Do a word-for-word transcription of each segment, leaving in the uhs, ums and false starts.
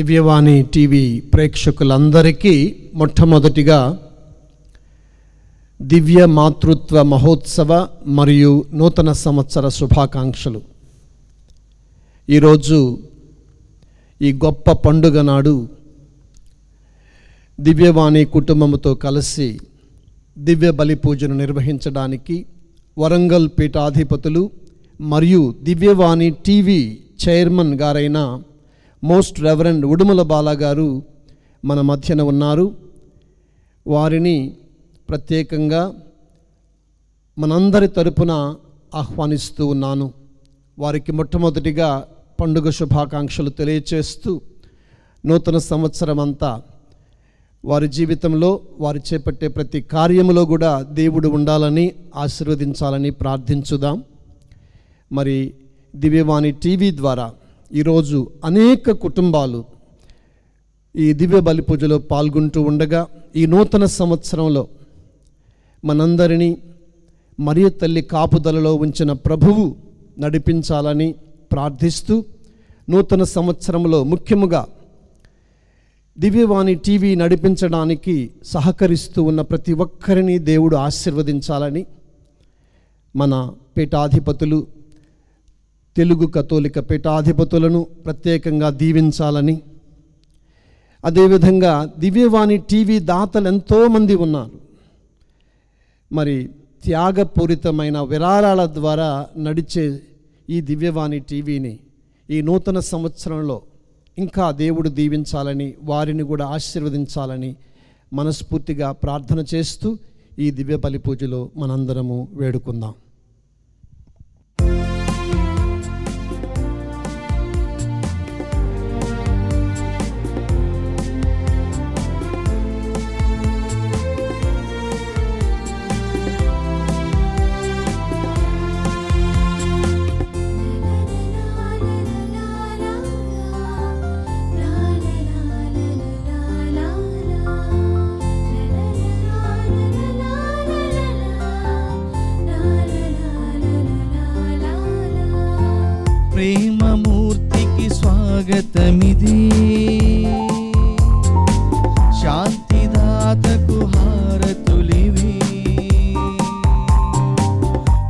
దివ్యవాణి TV ప్రేక్షకులందరికీ మొట్టమొదటిగా దివ్య మాతృత్వ మహోత్సవ మరియు నూతన సంవత్సర శుభాకాంక్షలు. ఈ రోజు ఈ గొప్ప పండుగ నాడు దివ్యవాణి కుటుంబముతో కలిసి దివ్య బలి పూజను నిర్వహించడానికి వరంగల్ పీఠాధిపతులు మరియు దివ్యవాణి టీవీ చైర్మన్ గారైన మోస్ట్ రెవరెండ్ ఉడుముల బాలా గారు మన మధ్యన ఉన్నారు. వారిని ప్రత్యేకంగా మనందరి తరపున ఆహ్వానిస్తూ ఉన్నాను. వారికి మొట్టమొదటిగా పండుగ శుభాకాంక్షలు తెలియచేస్తూ నూతన సంవత్సరం అంతా వారి జీవితంలో వారు చేపట్టే ప్రతి కార్యములో కూడా దేవుడు ఉండాలని ఆశీర్వదించాలని ప్రార్థించుదాం. మరి దివ్యవాణి టీవీ ద్వారా ఈరోజు అనేక కుటుంబాలు ఈ దివ్య బలి పూజలో పాల్గొంటూ ఉండగా ఈ నూతన సంవత్సరంలో మనందరినీ మరియ తల్లి కాపుదలలో ఉంచిన ప్రభువు నడిపించాలని ప్రార్థిస్తూ నూతన సంవత్సరంలో ముఖ్యముగా దివ్యవాణి టీవీ నడిపించడానికి సహకరిస్తూ ఉన్న ప్రతి ఒక్కరిని దేవుడు ఆశీర్వదించాలని మన పీఠాధిపతులు తెలుగు కథోలిక పీఠాధిపతులను ప్రత్యేకంగా దీవించాలని, అదేవిధంగా దివ్యవాణి టీవీ దాతలు ఎంతోమంది ఉన్నారు. మరి త్యాగపూరితమైన విరాళాల ద్వారా నడిచే ఈ దివ్యవాణి టీవీని ఈ నూతన సంవత్సరంలో ఇంకా దేవుడు దీవించాలని, వారిని కూడా ఆశీర్వదించాలని మనస్ఫూర్తిగా ప్రార్థన చేస్తూ ఈ దివ్య బలి పూజలో మనందరము వేడుకుందాం. గతమిది శాంతిదాతకు హారతులివి,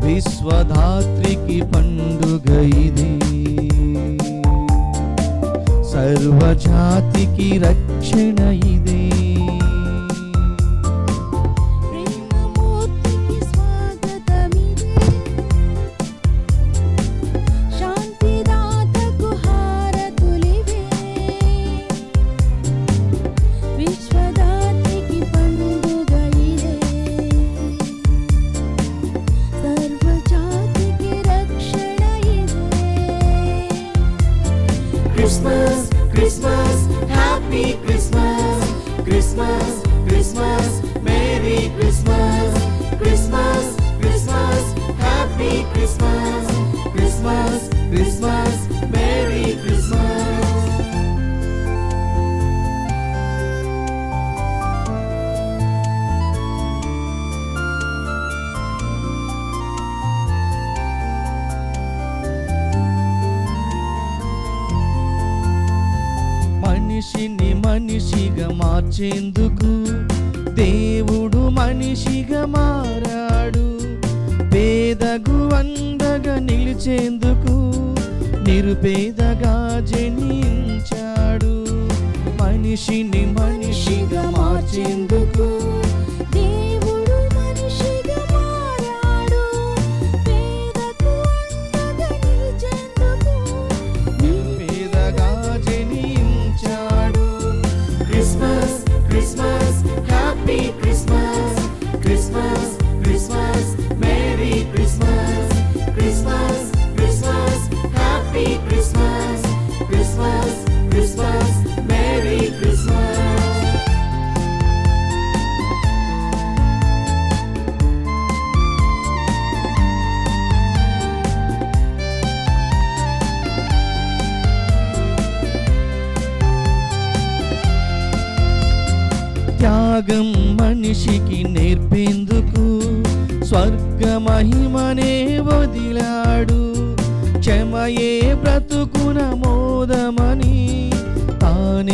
విశ్వధాత్రికి పండుగ ఇది, సర్వజాతికి రక్షణ ఇది. మనిషిని మనిషిగా మార్చేందుకు దేవుడు మనిషిగా మారాడు, పేదకు అందగా నిలిచేందుకు నిరుపేదగా జనించాడు. మనిషిని మనిషిగా మార్చేందుకు త్యాగం మనిషికి నేర్పేందుకు స్వర్గ మహిమనే వదిలాడు, క్షమయే బ్రతుకున మోదమని తానే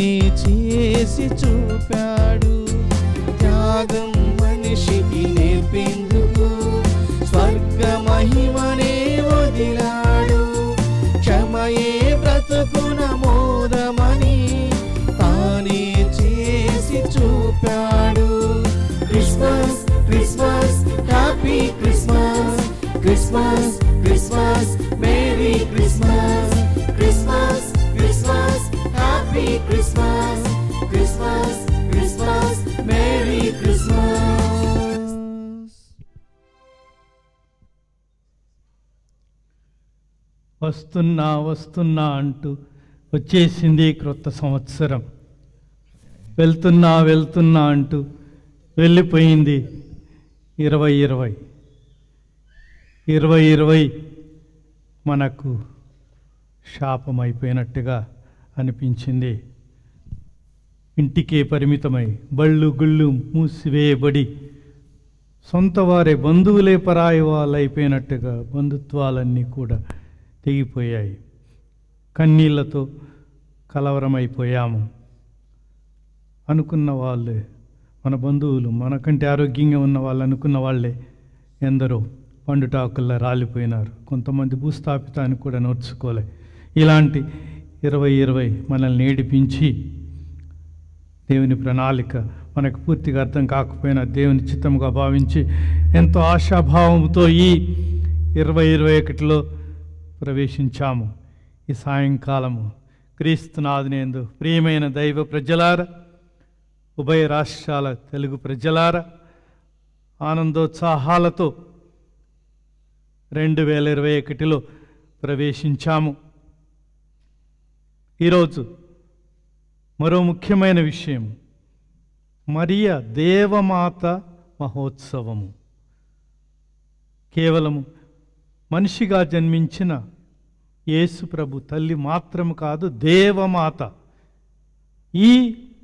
చేసి చూపాడు త్యాగం మనిషికి నేర్పిందుకు స్వర్గ మహిమనే వదిలాడు క్షమయే బ్రతుకున మోదమని తానే చేసి చూపాడు Christmas Christmas happy Christmas Christmas Christmas merry Christmas Christmas Christmas happy Christmas Christmas Christmas merry Christmas. వస్తున్నా వస్తున్నా అంటూ వచ్చేసింది క్రొత్త సంవత్సరం, వెళ్తున్నా వెళ్తున్నా అంటూ వెళ్ళిపోయింది ఇరవై ఇరవై ఇరవై ఇరవై మనకు శాపమైపోయినట్టుగా అనిపించింది. ఇంటికే పరిమితమై బళ్ళు గుళ్ళు మూసివేయబడి సొంత వారే బంధువులే పరాయి వాళ్ళైపోయినట్టుగా బంధుత్వాలన్నీ కూడా తెగిపోయాయి. కన్నీళ్లతో కలవరమైపోయాము. అనుకున్న వాళ్ళే మన బంధువులు, మనకంటే ఆరోగ్యంగా ఉన్న వాళ్ళు అనుకున్న వాళ్ళే ఎందరో పండుటాకుల్లా రాలిపోయినారు. కొంతమంది భూస్థాపితాన్ని కూడా నోర్చుకోలే. ఇలాంటి ఇరవై ఇరవై మనల్ని ఏడిపించి దేవుని ప్రణాళిక మనకు పూర్తిగా అర్థం కాకపోయినా దేవుని చిత్తముగా భావించి ఎంతో ఆశాభావంతో ఈ ఇరవై ఇరవై ఒకటిలో ప్రవేశించాము. ఈ సాయంకాలము క్రీస్తునాథునందు ప్రియమైన దైవ ప్రజలారా, ఉభయ రాష్ట్రాల తెలుగు ప్రజలారా, ఆనందోత్సాహాలతో రెండు వేల ఇరవై ఒకటిలో ప్రవేశించాము. ఈరోజు మరో ముఖ్యమైన విషయం మరియ దేవమాత మహోత్సవము. కేవలము మనిషిగా జన్మించిన యేసు ప్రభు తల్లి మాత్రము కాదు, దేవమాత. ఈ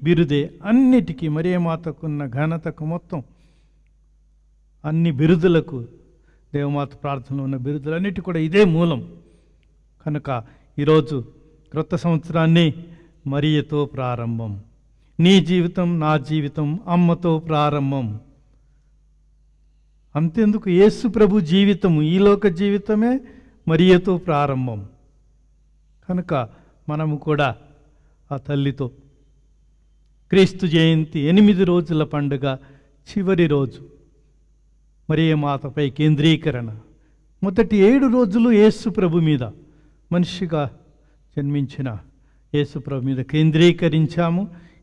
బిరుదే అన్నిటికీ మరియమాతకున్న ఘనతకు మొత్తం అన్ని బిరుదులకు, దేవమాత ప్రార్థనలో ఉన్న బిరుదులన్నిటి కూడా ఇదే మూలం. కనుక ఈరోజు క్రొత్త సంవత్సరాన్ని మరియతో ప్రారంభం, నీ జీవితం నా జీవితం అమ్మతో ప్రారంభం. అంతేందుకు యేసు ప్రభు జీవితము, ఈ లోక జీవితమే మరియతో ప్రారంభం. కనుక మనము కూడా ఆ తల్లితో క్రీస్తు జయంతి ఎనిమిది రోజుల పండుగ చివరి రోజు మరియమాతపై కేంద్రీకరణ. మొదటి ఏడు రోజులు యేసు ప్రభు మీద, మనిషిగా జన్మించిన యేసు ప్రభు మీద కేంద్రీకరించాము.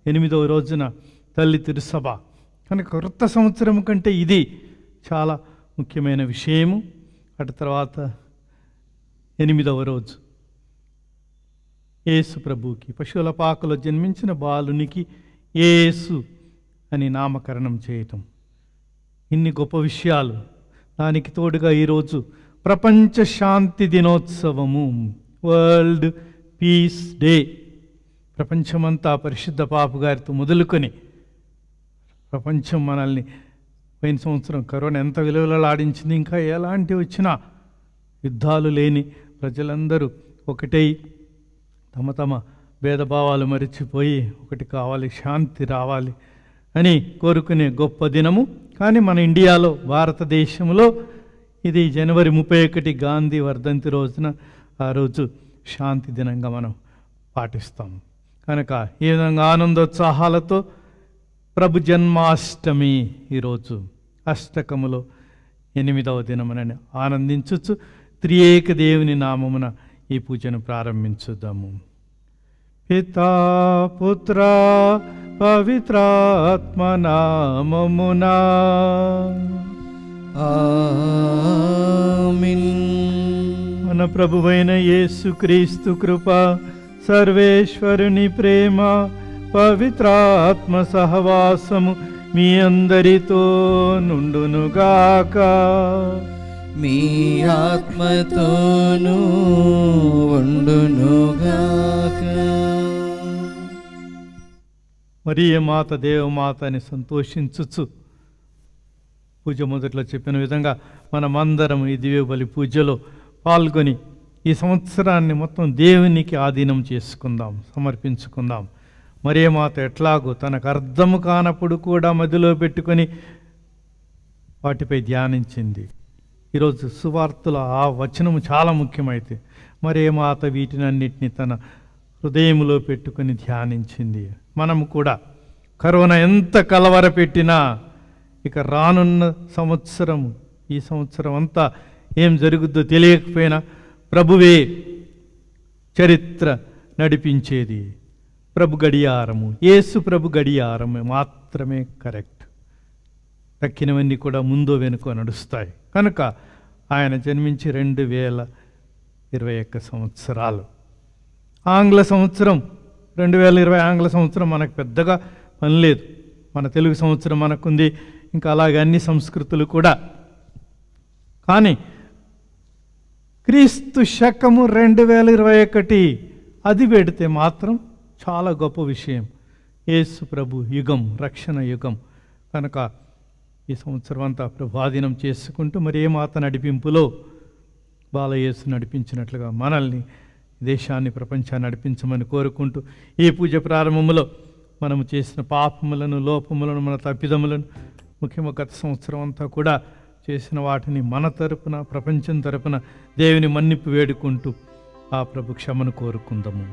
ఎనిమిదవ రోజున తల్లి తిరుసభ. కనుక క్రొత్త సంవత్సరం కంటే ఇది చాలా ముఖ్యమైన విషయము. అటు తర్వాత ఎనిమిదవ రోజు యేసు ప్రభుకి పశువుల పాకలో జన్మించిన బాలునికి యేసు అని నామకరణం చేయటం. ఇన్ని గొప్ప విషయాలు. దానికి తోడుగా ఈరోజు ప్రపంచ శాంతి దినోత్సవము, వరల్డ్ పీస్ డే. ప్రపంచమంతా పరిశుద్ధ పాపు గారితో మొదలుకొని ప్రపంచం మనల్ని పోయిన సంవత్సరం కరోనా ఎంత విలువలాడించింది, ఇంకా ఎలాంటి వచ్చినా యుద్ధాలు లేని ప్రజలందరూ ఒకటై తమ తమ భేదభావాలు మరిచిపోయి ఒకటి కావాలి, శాంతి రావాలి అని కోరుకునే గొప్ప దినము. కానీ మన ఇండియాలో, భారతదేశంలో ఇది జనవరి ముప్పై ఒకటి గాంధీ వర్ధంతి రోజున, ఆ రోజు శాంతి దినంగా మనం పాటిస్తాం. కనుక ఈ విధంగా ఆనందోత్సాహాలతో ప్రభు జన్మాష్టమి ఈరోజు అష్టకములో ఎనిమిదవ దినమునని ఆనందించవచ్చు. త్రియేక దేవుని నామమున ఈ పూజను ప్రారంభించుదాము. పితా పుత్ర పవిత్రాత్మ నామమునా ఆమేన్. మన ప్రభువైన యేసుక్రీస్తు కృప, సర్వేశ్వరుని ప్రేమ, పవిత్రాత్మ సహవాసము మీ అందరితో నుండునుగాక. మీ ఆత్మతోను ఉండునుగాక. మరియమాత దేవమాత అని సంతోషించుచు పూజ మొదట్లో చెప్పిన విధంగా మనమందరం ఈ దివ్యబలి పూజలో పాల్గొని ఈ సంవత్సరాన్ని మొత్తం దేవునికి ఆధీనం చేసుకుందాం, సమర్పించుకుందాం. మరే మాత ఎట్లాగో తనకు అర్థం కానప్పుడు కూడా మదిలో పెట్టుకొని వాటిపై ధ్యానించింది. ఈరోజు సువార్తల ఆ వచనము చాలా ముఖ్యమైతే మరే మాత వీటినన్నిటిని తన హృదయంలో పెట్టుకొని ధ్యానించింది. మనము కూడా కరోనా ఎంత కలవరపెట్టినా ఇక రానున్న సంవత్సరము ఈ సంవత్సరం అంతా ఏం జరుగుద్దో తెలియకపోయినా ప్రభువే చరిత్ర నడిపించేది. ప్రభు గడియారము యేసు ప్రభు గడియారము మాత్రమే కరెక్ట్. తక్కినవన్నీ కూడా ముందో వెనుకో నడుస్తాయి. కనుక ఆయన జన్మించి రెండు వేల ఇరవై ఒక్క సంవత్సరాలు ఆంగ్ల సంవత్సరం రెండు వేల ఇరవై ఆంగ్ల సంవత్సరం మనకు పెద్దగా పని లేదు. మన తెలుగు సంవత్సరం మనకుంది, ఇంకా అలాగే అన్ని సంస్కృతులు కూడా. కానీ క్రీస్తు శకము రెండు వేల ఇరవై ఒకటి అది పెడితే మాత్రం చాలా గొప్ప విషయం. యేసు ప్రభు యుగం, రక్షణ యుగం. కనుక ఈ సంవత్సరం అంతా ప్రభాధీనం చేసుకుంటూ మరి ఏ మాత నడిపింపులో బాలయేసు నడిపించినట్లుగా మనల్ని, దేశాన్ని, ప్రపంచాన్ని నడిపించమని కోరుకుంటూ ఈ పూజ ప్రారంభంలో మనము చేసిన పాపములను, లోపములను, మన తప్పిదములను, ముఖ్యంగా గత సంవత్సరం అంతా కూడా చేసిన వాటిని మన తరపున, ప్రపంచం తరపున దేవుని మన్నిపు వేడుకుంటూ ఆ ప్రభు క్షమను కోరుకుందాము.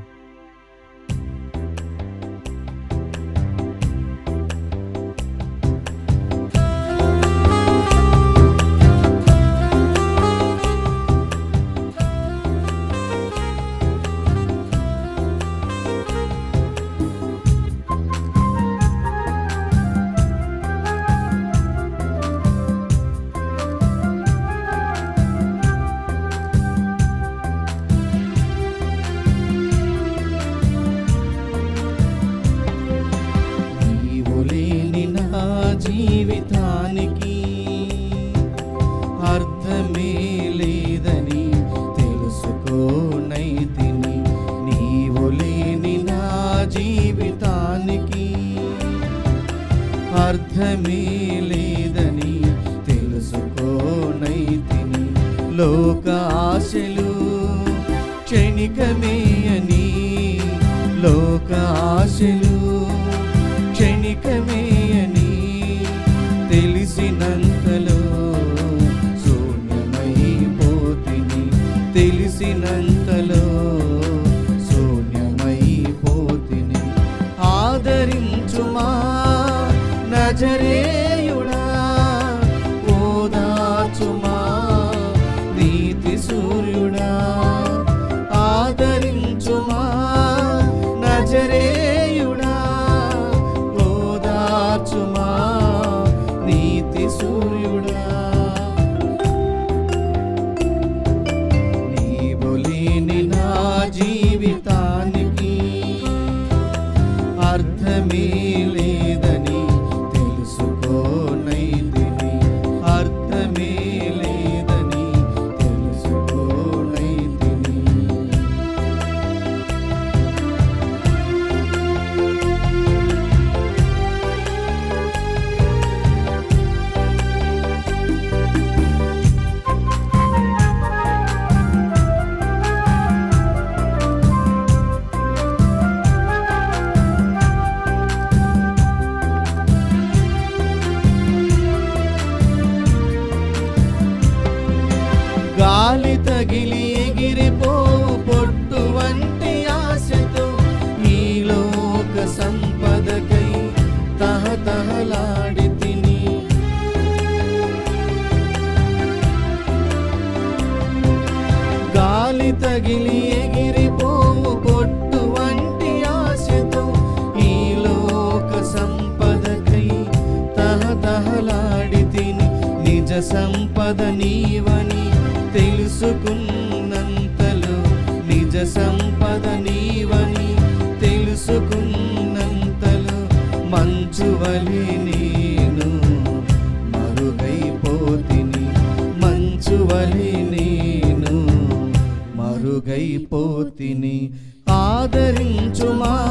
Tomorrow.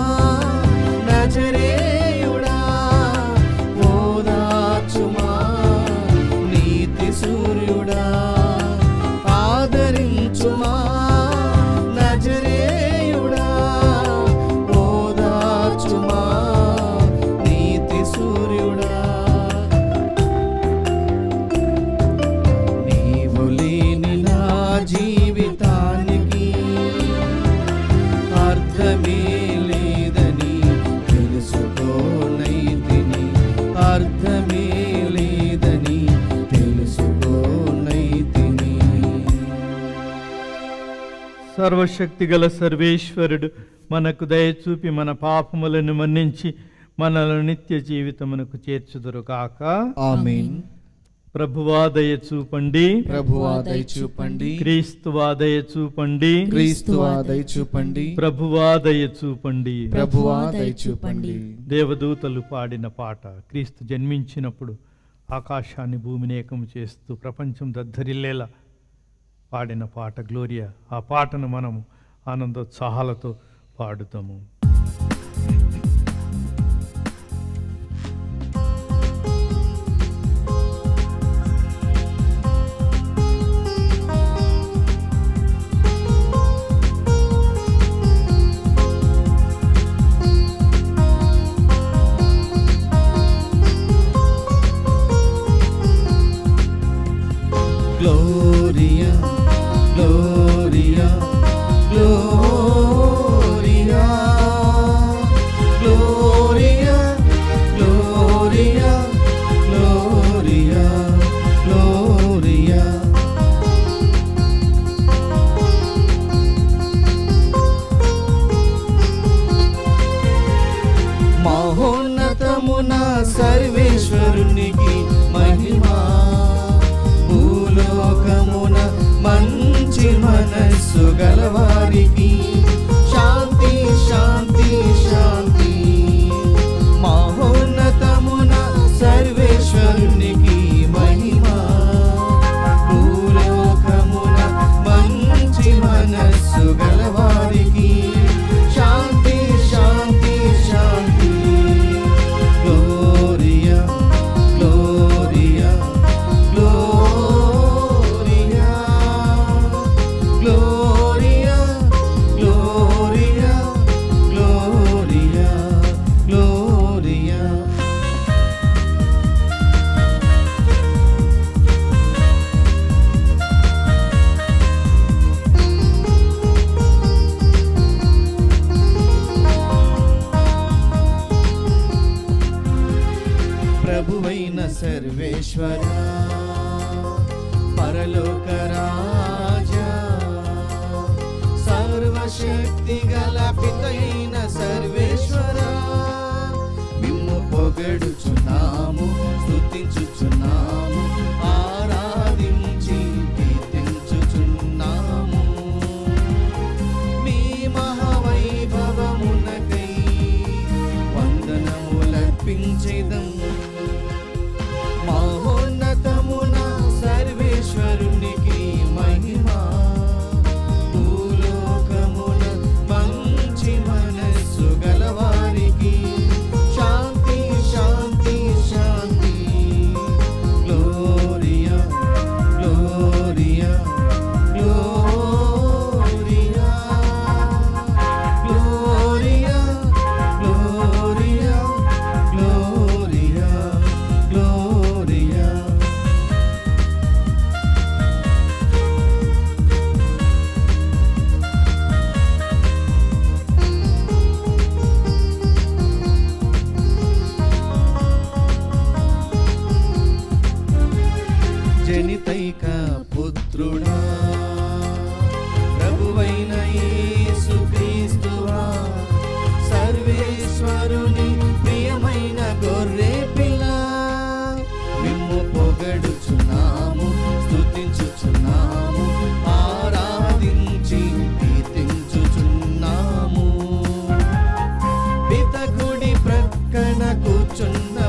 सर्वशक्ति गल सर्वेश्वरुडु मनकु दय चूपि मन पापमुलनु मन्निंचि मनलनु नित्य जीवितमुनकु चेर्चुदुरु गाक आमेन। ప్రభువా దయ చూపండి ప్రభువా దయ చూపండి క్రీస్తువా దయ చూపండి క్రీస్తువా దయ చూపండి ప్రభువా దయ చూపండి ప్రభువా దయ చూపండి। దేవదూతలు పాడిన పాట క్రీస్తు జన్మించినప్పుడు ఆకాశాన్ని భూమిని ఏకం చేస్తూ ప్రపంచం దద్దరిల్లేలా పాడిన పాట గ్లోరియా। ఆ పాటను మనం ఆనందోత్సాహాలతో పాడుతాము।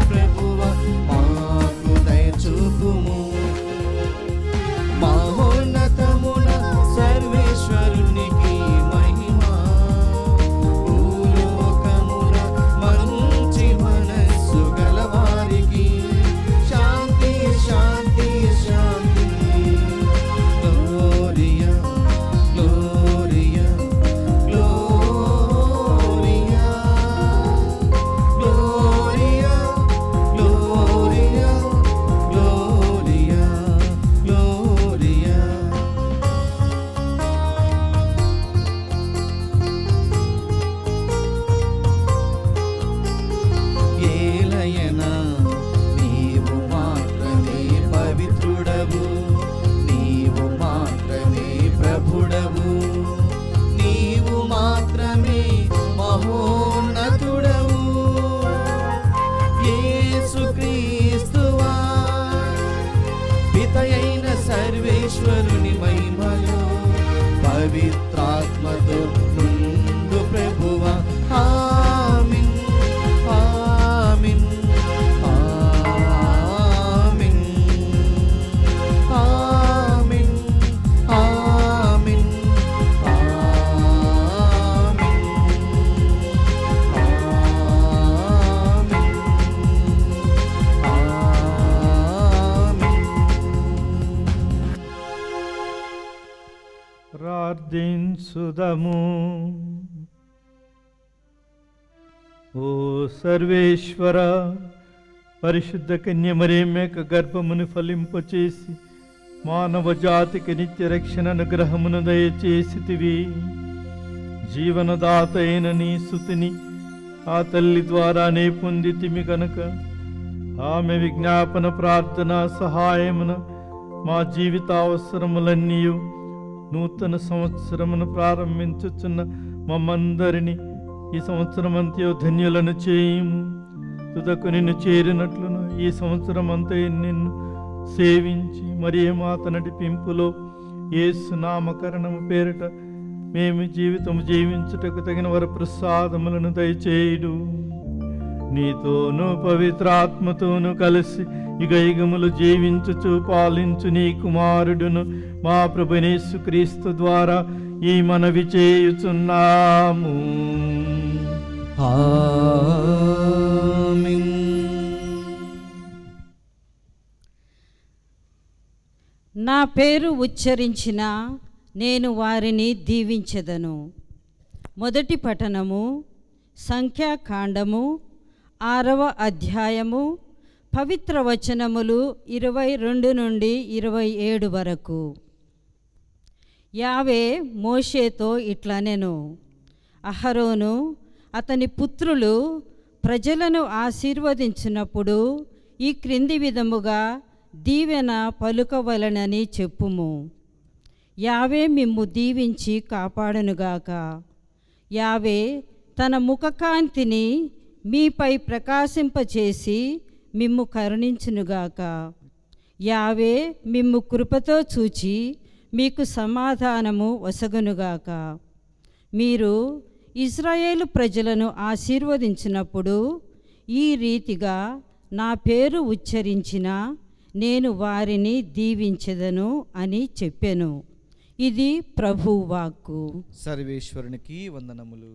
ప్రభువా మాకు దయ చూపుము మహోన్నతము అద్భుతమైన సర్వేశ్వరుని మహిమలో పవిత్రాత్మతో నిండు ప్రభువా ఆమేన్ ఆమేన్ ఆమేన్ ఆమేన్ ఆమేన్ ప్రార్థించుదము. ఓ సర్వేశ్వర, పరిశుద్ధ కన్య మరియమ్మ గర్భమును ఫలింపచేసి మానవ జాతికి నిత్య రక్షణ అనుగ్రహమును దయచేసితివి. జీవనదాత అయిన నీ స్తుతిని ఆ తల్లి ద్వారానే పొందితిమి గనుక ఆమె విజ్ఞాపన ప్రార్థన సహాయమున మా జీవితావసరములన్నీ నూతన సంవత్సరమును ప్రారంభించుచున్న మమ్మందరిని ఈ సంవత్సరమంతయు ధన్యులను చేయుము. తుదకు నిన్ను చేరినట్లును ఈ సంవత్సరం అంతయు నిన్ను సేవించి మరియ మాత నడిపింపులో యేసు నామకరణము పేరిట మేము జీవితము జీవించుటకు తగిన వారి ప్రసాదములను దయచేయుడు. నీతోనూ పవిత్రాత్మతోనూ కలిసి యుగ యుగములు జీవించుచు పాలించు నీ కుమారుడును మా ప్రభునేసు క్రీస్తు ద్వారా ఈ మనవి చేయుచున్నాము. ఆమేన్. నా పేరు ఉచ్చరించిన నేను వారిని దీవించెదను. మొదటి పఠనము సంఖ్యాకాండము ఆరవ అధ్యాయము పవిత్ర వచనములు ఇరవై రెండు నుండి ఇరవై ఏడు వరకు. యావే మోషేతో ఇట్లనెను, అహరోను అతని పుత్రులు ప్రజలను ఆశీర్వదించినప్పుడు ఈ క్రింది విధముగా దీవెన పలుకవలనని చెప్పుము. యావే మిమ్ము దీవించి కాపాడనుగాక. యావే తన ముఖకాంతిని మీపై ప్రకాశింపచేసి మిమ్ము కరుణించునుగాక. యావే మిమ్ము కృపతో చూచి మీకు సమాధానము వసగునుగాక. మీరు ఇశ్రాయేలు ప్రజలను ఆశీర్వదించినప్పుడు ఈ రీతిగా నా పేరు ఉచ్చరించిన నేను వారిని దీవించెదను అని చెప్పెను. ఇది ప్రభువు వాక్కు. సర్వేశ్వరునికి వందనములు.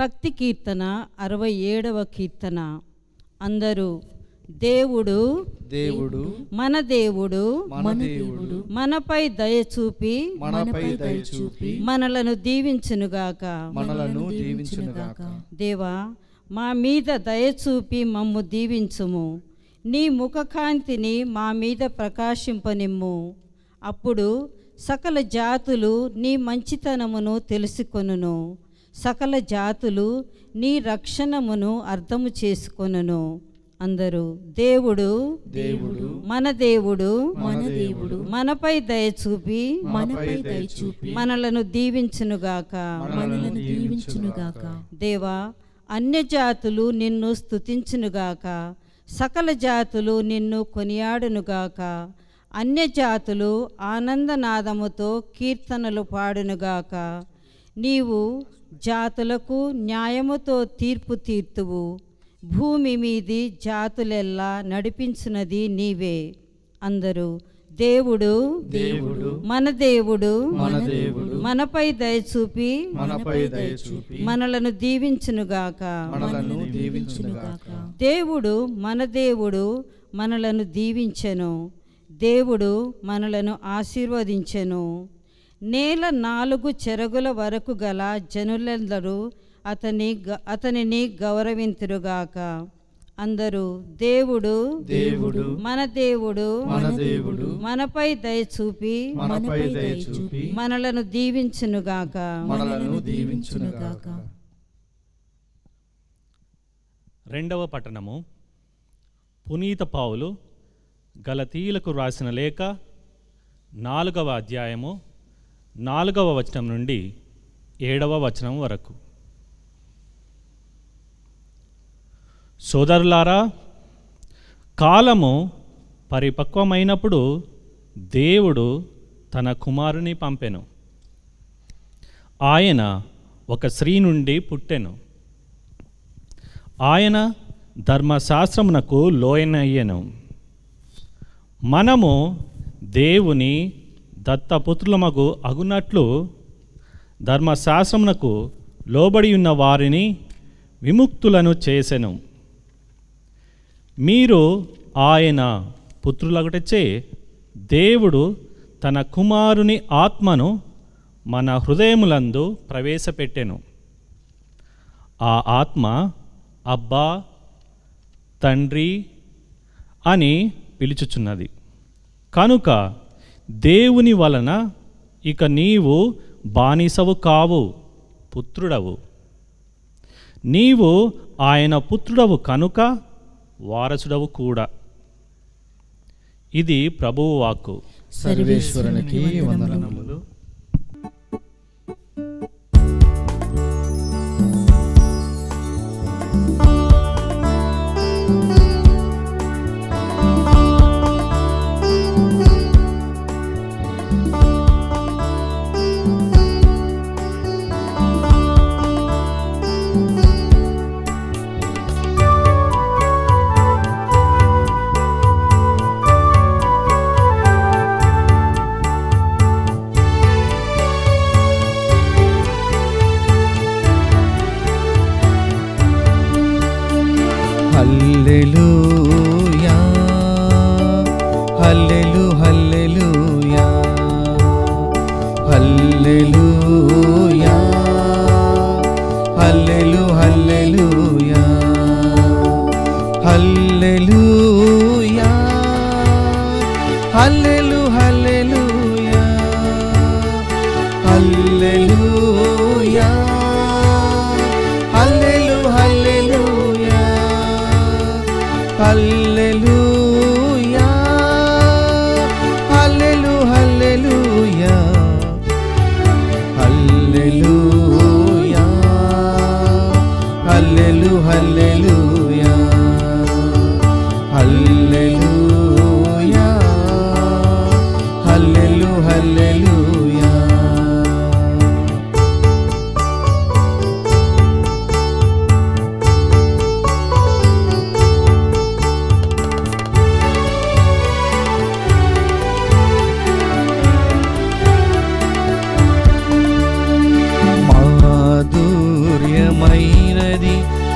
భక్తి కీర్తన అరవై ఏడవ కీర్తన. అందరూ దేవుడు దేవుడు మన దేవుడు మనపై దయ చూపి మనలను దీవించునుగాక. మనలను దీవించునుగాక. దేవా, మా మీద దయ చూపి మమ్ము దీవించుము. నీ ముఖకాంతిని మా మీద ప్రకాశింపనిమ్ము. అప్పుడు సకల జాతులు నీ మంచితనమును తెలుసుకొనును. సకల జాతులు నీ రక్షణమును అర్థము చేసుకొనును. అందరూ దేవుడు దేవుడు మన దేవుడు మన దేవుడు మనపై దయ చూపి మనపై దయ చూపి మనలను దీవించునుగాక. మనలను దీవించునుగాక. దేవా, అన్య జాతులు నిన్ను స్తుతించునుగాక. సకల జాతులు నిన్ను కొనియాడునుగాక. అన్య జాతులు ఆనందనాదముతో కీర్తనలు పాడునుగాక. నీవు జాతులకు న్యాయముతో తీర్పు తీర్తువు. భూమి మీది జాతులెల్లా నడిపించున్నది నీవే. అందరూ దేవుడు దేవుడు మన దేవుడు మనపై దయ చూపి మనలను దీవించునుగాక. దేవుడు మన దేవుడు మనలను దీవించెను. దేవుడు మనలను ఆశీర్వదించెను. నేల నాలుగు చెరగుల వరకు గల జనులందరూ అతని అతనిని గౌరవింతురుగాక. అందరూ దేవుడు దేవుడు మన దేవుడు మన దేవుడు మనపై దయ చూపి మనపై దయ చూపి మనలను దీవించునుగాక. మనలను దీవించునుగాక. రెండవ పఠనము పునీత పౌలు గలతీయులకు రాసిన లేఖ నాలుగవ అధ్యాయము నాలుగవ వచనం నుండి ఏడవ వచనం వరకు. సోదరులారా, కాలము పరిపక్వమైనప్పుడు దేవుడు తన కుమారుని పంపెను. ఆయన ఒక స్త్రీ నుండి పుట్టెను. ఆయన ధర్మశాస్త్రమునకు లోయనయ్యెను. మనము దేవుని దత్తపుత్రులమగు అగునట్లు ధర్మశాస్త్రమునకు లోబడి ఉన్న వారిని విముక్తులను చేసెను. మీరు ఆయన పుత్రులగుటచే దేవుడు తన కుమారుని ఆత్మను మన హృదయములందు ప్రవేశపెట్టెను. ఆ ఆత్మ అబ్బా తండ్రి అని పిలుచుచున్నది. కనుక దేవుని వలన ఇక నీవు బానిసవు కావు, పుత్రుడవు. నీవు ఆయన పుత్రుడవు కనుక వారసుడవు కూడా. ఇది ప్రభువు వాక్కు. సర్వేశ్వరునికి వందనములు. హల్లెలూయా హల్లెలూ హల్లెలూయా హల్లెలూయా హల్లెలూ హల్లెలూయా హల్లెలూయా హల్లెలూ హల్లెలూయా హల్లెలూయా హల్లెలూ హల్లెలూ హల్లెలూయా హల్లెలూ హల్లెలూయా హల్లెలూయా హల్లెలూ హల్లెలూయా హల్లెలూయా హల్లెలూ హల్లెలూయా.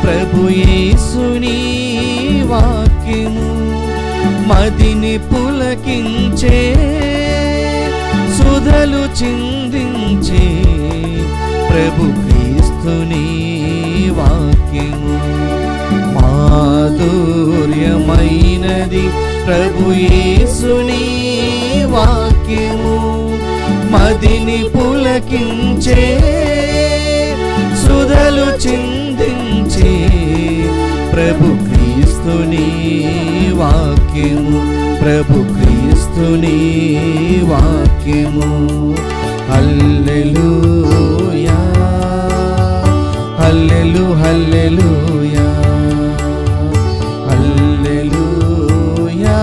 ప్రభుయేసుని వాక్యము మదిని పులకించే, సుధలు చిందించే ప్రభు క్రీస్తుని వాక్యము మాధుర్యమైనది. ప్రభుయేసుని వాక్యము మదిని పులకించే, సుధలు చిందించే ప్రభు క్రీస్తుని వాక్యము, ప్రభు క్రీస్తుని వాక్యము. హల్లెలూయా హల్లెలూ హల్లెలూయా హల్లెలూయా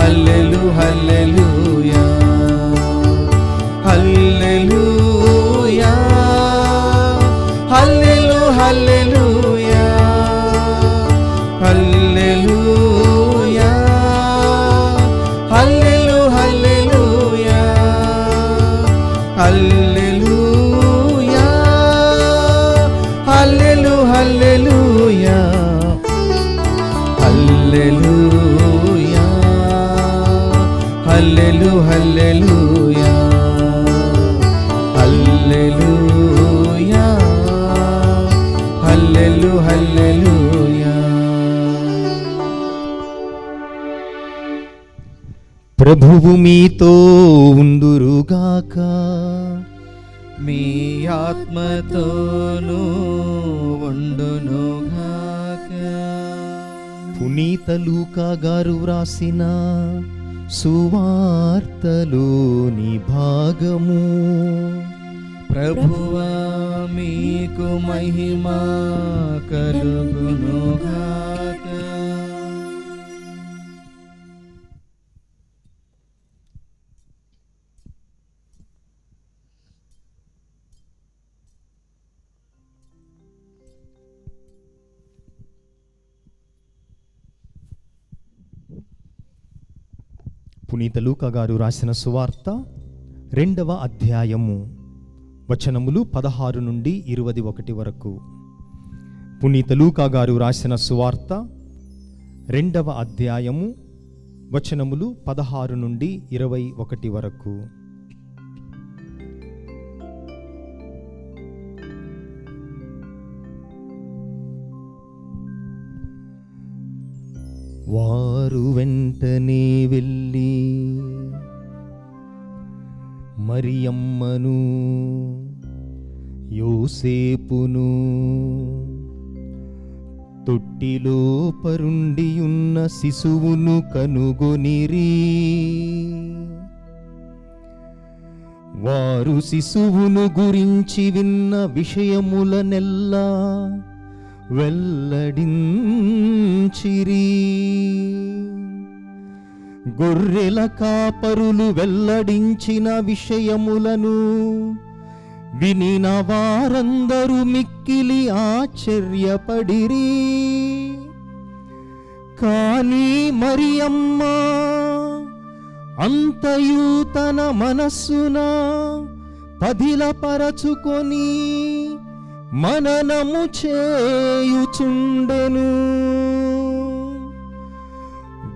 హల్లెలూ హల్లెలూయా హల్లెలూ హల్లెలూ హల్లెలూయా హల్లెలూయా హల్లెలూ హల్లెలూయా హల్లెలూయా హల్లెలూ హల్లెలూయా హల్లెలూయా హల్లెలూ హల్లెలూయా హల్లెలూయా హల్లెలూ హల్లెలూయా. ప్రభువు మీతో ఉండురుగాక, మీ ఆత్మతోనూ ఉండునుగాక. పునీత లూకా గారు వ్రాసిన సువార్తలోని భాగము. ప్రభువా మీకు మహిమ కలుగునుగాక. పునీత లూకా గారు రాసిన సువార్త రెండవ అధ్యాయము వచనములు పదహారు నుండి ఇరవై ఒకటి వరకు. పునీత లూకా గారు రాసిన సువార్త రెండవ అధ్యాయము వచనములు పదహారు నుండి ఇరవై ఒకటి వరకు. వారు వెంటనే వెళ్ళి మరియమ్మను యోసేపును తొట్టిలో పరుండియున్న శిశువును కనుగొనిరి. వారు శిశువును గురించి విన్న విషయములనెల్లా వెల్లడించిరి. గొర్రెల కాపరులు వెల్లడించిన విషయములను వినిన వారందరూ మిక్కిలి ఆశ్చర్యపడిరి. కానీ మరియమ్మ అంతయు తన మనస్సున పదిలపరచుకొని మననము చేయుచుండెను.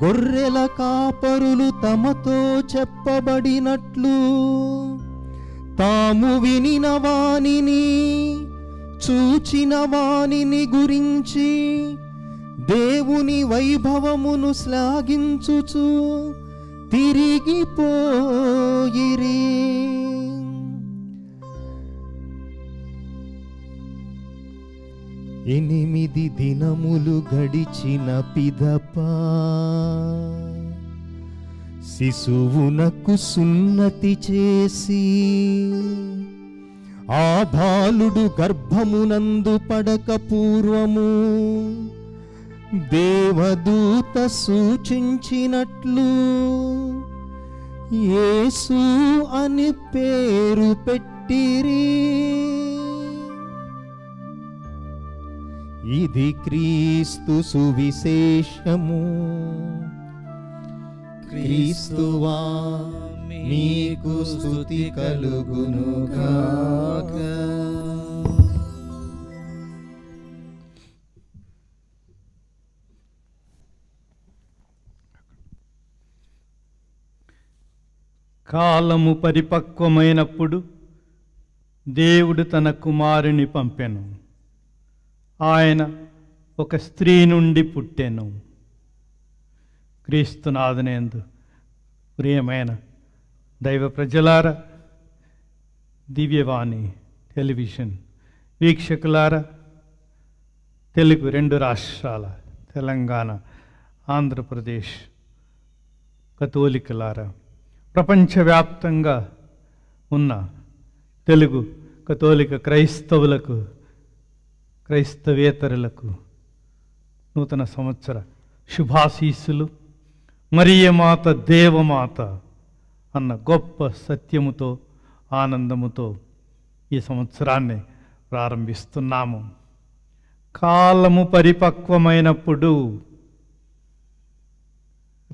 గొర్రెల కాపరులు తమతో చెప్పబడినట్లు తాము వినిన వానిని చూచిన వానిని గురించి దేవుని వైభవమును శ్లాఘించుచు తిరిగిపోయిరి. ఎనిమిది దినములు గడిచిన పిదప శిశువునకు సున్నతి చేసి ఆ బాలుడు గర్భమునందు పడక పూర్వము దేవదూత సూచించినట్లు యేసు అని పేరు పెట్టిరి. ఇది క్రీస్తు సువిశేషము. క్రీస్తువా మీకు స్తుతి కలుగును గాక. కాలము పరిపక్వమైనప్పుడు దేవుడు తన కుమారుని పంపెను. ఆయన ఒక స్త్రీ నుండి పుట్టెను. క్రీస్తునాథునందు ప్రియమైన దైవ ప్రజలారా, దివ్యవాణి టెలివిజన్ వీక్షకులారా, తెలుగు రెండు రాష్ట్రాల తెలంగాణ ఆంధ్రప్రదేశ్ కథోలికలారా, ప్రపంచవ్యాప్తంగా ఉన్న తెలుగు కథోలిక క్రైస్తవులకు క్రైస్తవేతరులకు నూతన సంవత్సర శుభాశీస్సులు. మరియమాత దేవమాత అన్న గొప్ప సత్యముతో ఆనందముతో ఈ సంవత్సరాన్ని ప్రారంభిస్తున్నాము. కాలము పరిపక్వమైనప్పుడు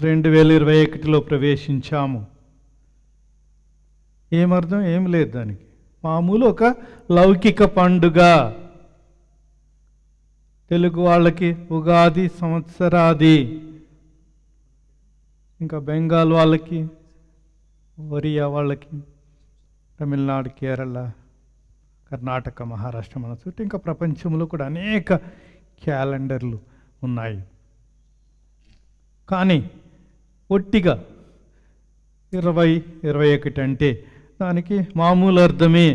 రెండు వేల ఇరవై ఒకటిలో ప్రవేశించాము. ఏమర్థం ఏం లేదు దానికి. మామూలు ఒక లౌకిక పండుగ తెలుగు వాళ్ళకి ఉగాది, సంవత్సరాది, ఇంకా బెంగాల్ వాళ్ళకి, ఒరియా వాళ్ళకి, తమిళనాడు, కేరళ, కర్ణాటక, మహారాష్ట్ర, మన చుట్టూ ఇంకా ప్రపంచంలో కూడా అనేక క్యాలెండర్లు ఉన్నాయి. కానీ ఒట్టిగా ఇరవై ఇరవై ఒకటి అంటే దానికి మామూలు అర్థమే.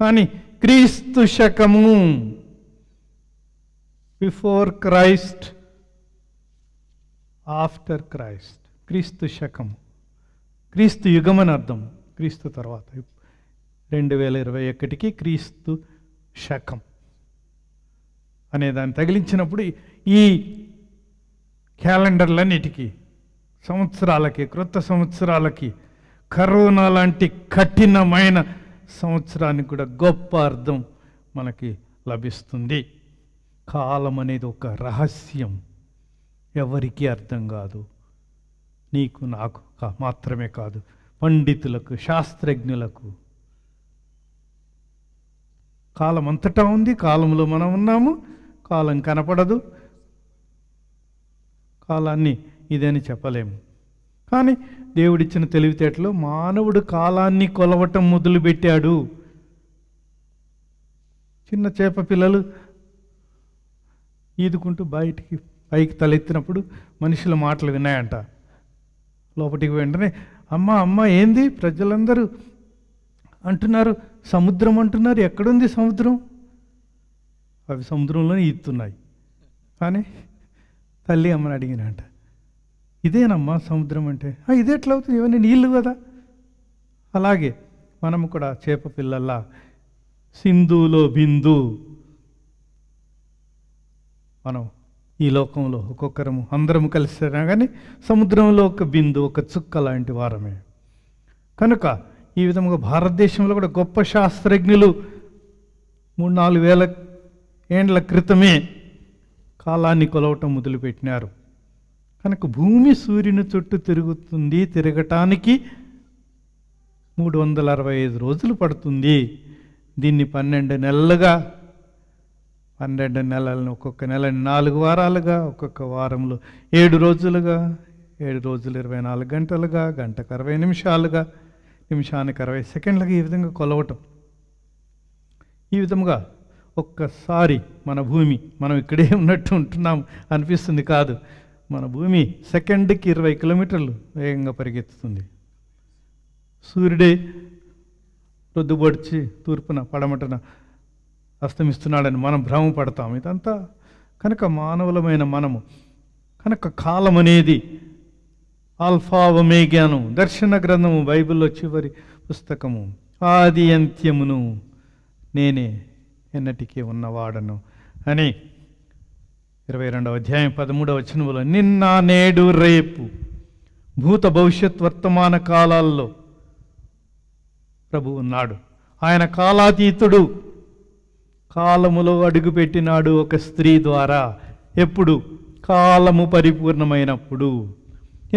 కానీ క్రీస్తు శకము, బిఫోర్ క్రైస్ట్, ఆఫ్టర్ క్రైస్ట్, క్రీస్తు శకం, క్రీస్తు యుగం అని అర్థం. క్రీస్తు తర్వాత రెండు వేల ఇరవై ఒకటికి క్రీస్తు శకం అనే దాన్ని తగిలించినప్పుడు ఈ క్యాలెండర్లన్నిటికీ, సంవత్సరాలకి, క్రొత్త సంవత్సరాలకి, కరోనా లాంటి కఠినమైన సంవత్సరానికి కూడా గొప్ప అర్థం మనకి లభిస్తుంది. కాలం అనేది ఒక రహస్యం, ఎవరికీ అర్థం కాదు. నీకు నాకు మాత్రమే కాదు, పండితులకు శాస్త్రజ్ఞులకు. కాలం అంతటా ఉంది, కాలంలో మనం ఉన్నాము, కాలం కనపడదు, కాలాన్ని ఇదని చెప్పలేము. కానీ దేవుడిచ్చిన తెలివితేటలో మానవుడు కాలాన్ని కొలవటం మొదలుపెట్టాడు. చిన్న చేప పిల్లలు ఈదుకుంటూ బయటికి పైకి తలెత్తినప్పుడు మనుషుల మాటలు విన్నాయంట. లోపటికి వెంటనే అమ్మ అమ్మ ఏంది ప్రజలందరూ అంటున్నారు, సముద్రం అంటున్నారు, ఎక్కడుంది సముద్రం? అవి సముద్రంలోనే ఈదుతున్నాయి. కానీ తల్లి అమ్మని అడిగినంట, ఇదేనమ్మా సముద్రం అంటే? ఇదే ఎట్లా అవుతుంది, ఇవన్నీ నీళ్ళు కదా. అలాగే మనం కూడా చేప పిల్లల్లా సింధులో బిందు, మనం ఈ లోకంలో ఒక్కొక్కరము అందరము కలిసినా కానీ సముద్రంలో ఒక బిందు, ఒక చుక్క లాంటి వారమే. కనుక ఈ విధముగా భారతదేశంలో కూడా గొప్ప శాస్త్రజ్ఞులు మూడు నాలుగు వేల ఏండ్ల క్రితమే కాలాన్ని కొలవటం మొదలుపెట్టినారు. కనుక భూమి సూర్యుని చుట్టూ తిరుగుతుంది, తిరగటానికి మూడు వందల అరవై ఐదు రోజులు పడుతుంది. దీన్ని పన్నెండు నెలలుగా, పన్నెండు నెలలను ఒక్కొక్క నెలని నాలుగు వారాలుగా, ఒక్కొక్క వారంలో ఏడు రోజులుగా, ఏడు రోజులు ఇరవై నాలుగు గంటలుగా, గంటకు అరవై నిమిషాలుగా, నిమిషానికి అరవై సెకండ్లుగా ఈ విధంగా కొలవటం. ఈ విధంగా ఒక్కసారి మన భూమి, మనం ఇక్కడే ఉన్నట్టు ఉంటున్నాం అనిపిస్తుంది కాదు, మన భూమి సెకండ్కి ఇరవై కిలోమీటర్లు వేగంగా పరిగెత్తుతుంది. సూర్యుడే రొద్దుబొడిచి తూర్పున పడమటన అస్తమిస్తున్నాడని మనం భ్రమపడతాం. ఇదంతా కనుక మానవులమైన మనము కనుక కాలం అనేది ఆల్ఫా ఒమేగాను. దర్శన గ్రంథము బైబిల్లో చివరి పుస్తకము, ఆది అంత్యమును నేనే, ఎన్నటికీ ఉన్నవాడను అని ఇరవై రెండవ అధ్యాయం పదమూడవ వచనములో నిన్న నేడు రేపు భూత భవిష్యత్ వర్తమాన కాలాల్లో ప్రభు ఉన్నాడు. ఆయన కాలాతీతుడు. కాలములో అడుగుపెట్టినాడు ఒక స్త్రీ ద్వారా. ఎప్పుడు? కాలము పరిపూర్ణమైనప్పుడు.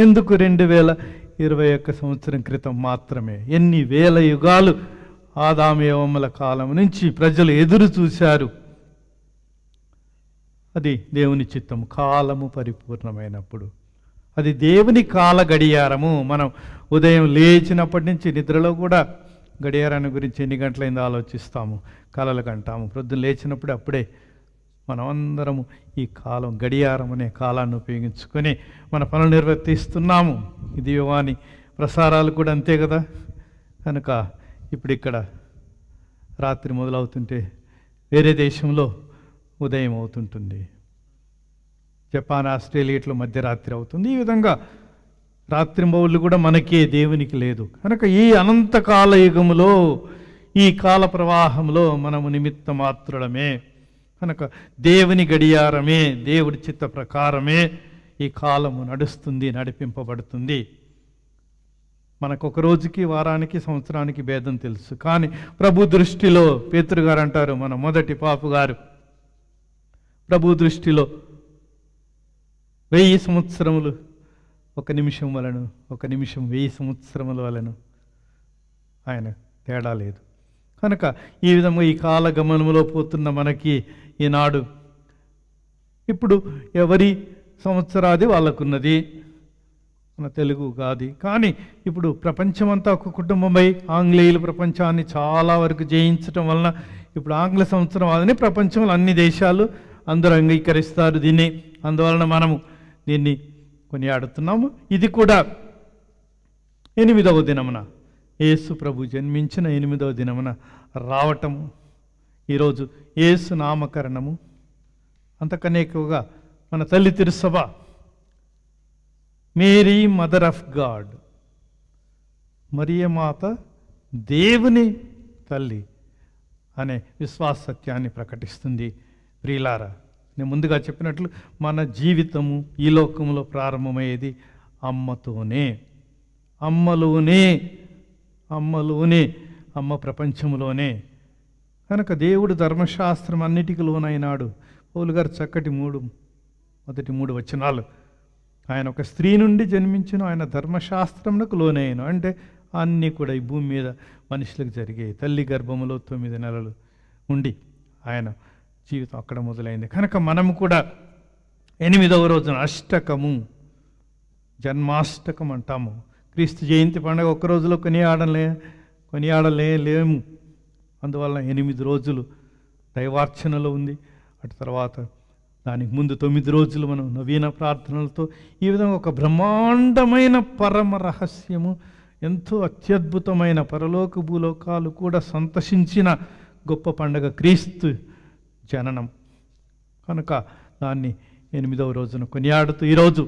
ఎందుకు? రెండు వేల ఇరవై ఒక్క సంవత్సరం క్రితం మాత్రమే. ఎన్ని వేల యుగాలు ఆదామేవమ్మల కాలం నుంచి ప్రజలు ఎదురు చూశారు. అది దేవుని చిత్తం, కాలము పరిపూర్ణమైనప్పుడు. అది దేవుని కాల గడియారము. మనం ఉదయం లేచినప్పటి నుంచి నిద్రలో కూడా గడియారాన్ని గురించి ఎన్ని గంటలైందో ఆలోచిస్తాము, కలలు కంటాము. ప్రొద్దున లేచినప్పుడు అప్పుడే మనం అందరము ఈ కాలం, గడియారం అనే కాలాన్ని ఉపయోగించుకొని మన పనులు నిర్వర్తిస్తున్నాము. దివ్యవాణి ప్రసారాలు కూడా అంతే కదా. కనుక ఇప్పుడు ఇక్కడ రాత్రి మొదలవుతుంటే వేరే దేశంలో ఉదయం అవుతుంటుంది, జపాన్ ఆస్ట్రేలియాలో మధ్యరాత్రి అవుతుంది. ఈ విధంగా రాత్రింబౌళ్ళు కూడా మనకే, దేవునికి లేదు. కనుక ఈ అనంతకాల యుగంలో, ఈ కాల ప్రవాహంలో మనము నిమిత్త మాత్రులమే. కనుక దేవుని గడియారమే, దేవుడి చిత్త ప్రకారమే ఈ కాలము నడుస్తుంది, నడిపింపబడుతుంది. మనకు ఒక రోజుకి, వారానికి, సంవత్సరానికి భేదం తెలుసు. కానీ ప్రభు దృష్టిలో, పేతురు గారు అంటారు, మన మొదటి పాపు గారు, ప్రభు దృష్టిలో వెయ్యి సంవత్సరములు ఒక నిమిషం వలను, ఒక నిమిషం వెయ్యి సంవత్సరముల వలను. ఆయన తేడా లేదు. కనుక ఈ విధంగా ఈ కాల గమనంలో పోతున్న మనకి ఈనాడు, ఇప్పుడు ఎవరి సంవత్సరాది వాళ్ళకున్నది, మన తెలుగు కాదు. కానీ ఇప్పుడు ప్రపంచమంతా ఒక కుటుంబమై ఆంగ్లేయులు ప్రపంచాన్ని చాలా వరకు జయించటం వలన ఇప్పుడు ఆంగ్ల సంవత్సరం అదని ప్రపంచంలో అన్ని దేశాలు అందరూ అంగీకరిస్తారు దీన్ని. అందువలన మనము దీన్ని కొనియాడుతున్నాము. ఇది కూడా ఎనిమిదవ దినమున, యేసు ప్రభు జన్మించిన ఎనిమిదవ దినమున రావటము, ఈరోజు యేసు నామకరణము, అంతకన్నా ఎక్కువగా మన తల్లి తిరుసభ, మేరీ మదర్ ఆఫ్ గాడ్, మరియ మాత దేవుని తల్లి అనే విశ్వాస సత్యాన్ని ప్రకటిస్తుంది. ప్రియులారా, నేను ముందుగా చెప్పినట్లు మన జీవితము ఈ లోకంలో ప్రారంభమయ్యేది అమ్మతోనే, అమ్మలోనే, అమ్మలోనే, అమ్మ ప్రపంచంలోనే. కనుక దేవుడు ధర్మశాస్త్రం అన్నిటికీ లోనైనాడు. పౌలు గారు చక్కటి మూడు మొదటి మూడు వచనాలు ఆయన ఒక స్త్రీ నుండి జన్మించును, ఆయన ధర్మశాస్త్రమునకు లోనైను. అంటే అన్నీ కూడా ఈ భూమి మీద మనుషులకు జరిగాయి. తల్లి గర్భములో తొమ్మిది నెలలు ఉండి ఆయన జీవితం అక్కడ మొదలైంది. కనుక మనము కూడా ఎనిమిదవ రోజున అష్టకము, జన్మాష్టకం అంటాము. క్రీస్తు జయంతి పండుగ ఒక రోజులో కొనియాడలే కొనియాడలే లేము. అందువల్ల ఎనిమిది రోజులు దైవార్చనలో ఉంది. అటు తర్వాత దానికి ముందు తొమ్మిది రోజులు మనం నవీన ప్రార్థనలతో ఈ విధంగా ఒక బ్రహ్మాండమైన పరమ రహస్యము, ఎంతో అత్యద్భుతమైన, పరలోక భూలోకాలు కూడా సంతసించిన గొప్ప పండుగ క్రీస్తు జననం. కనుక దాన్ని ఎనిమిదవ రోజున కొనియాడుతూ ఈరోజు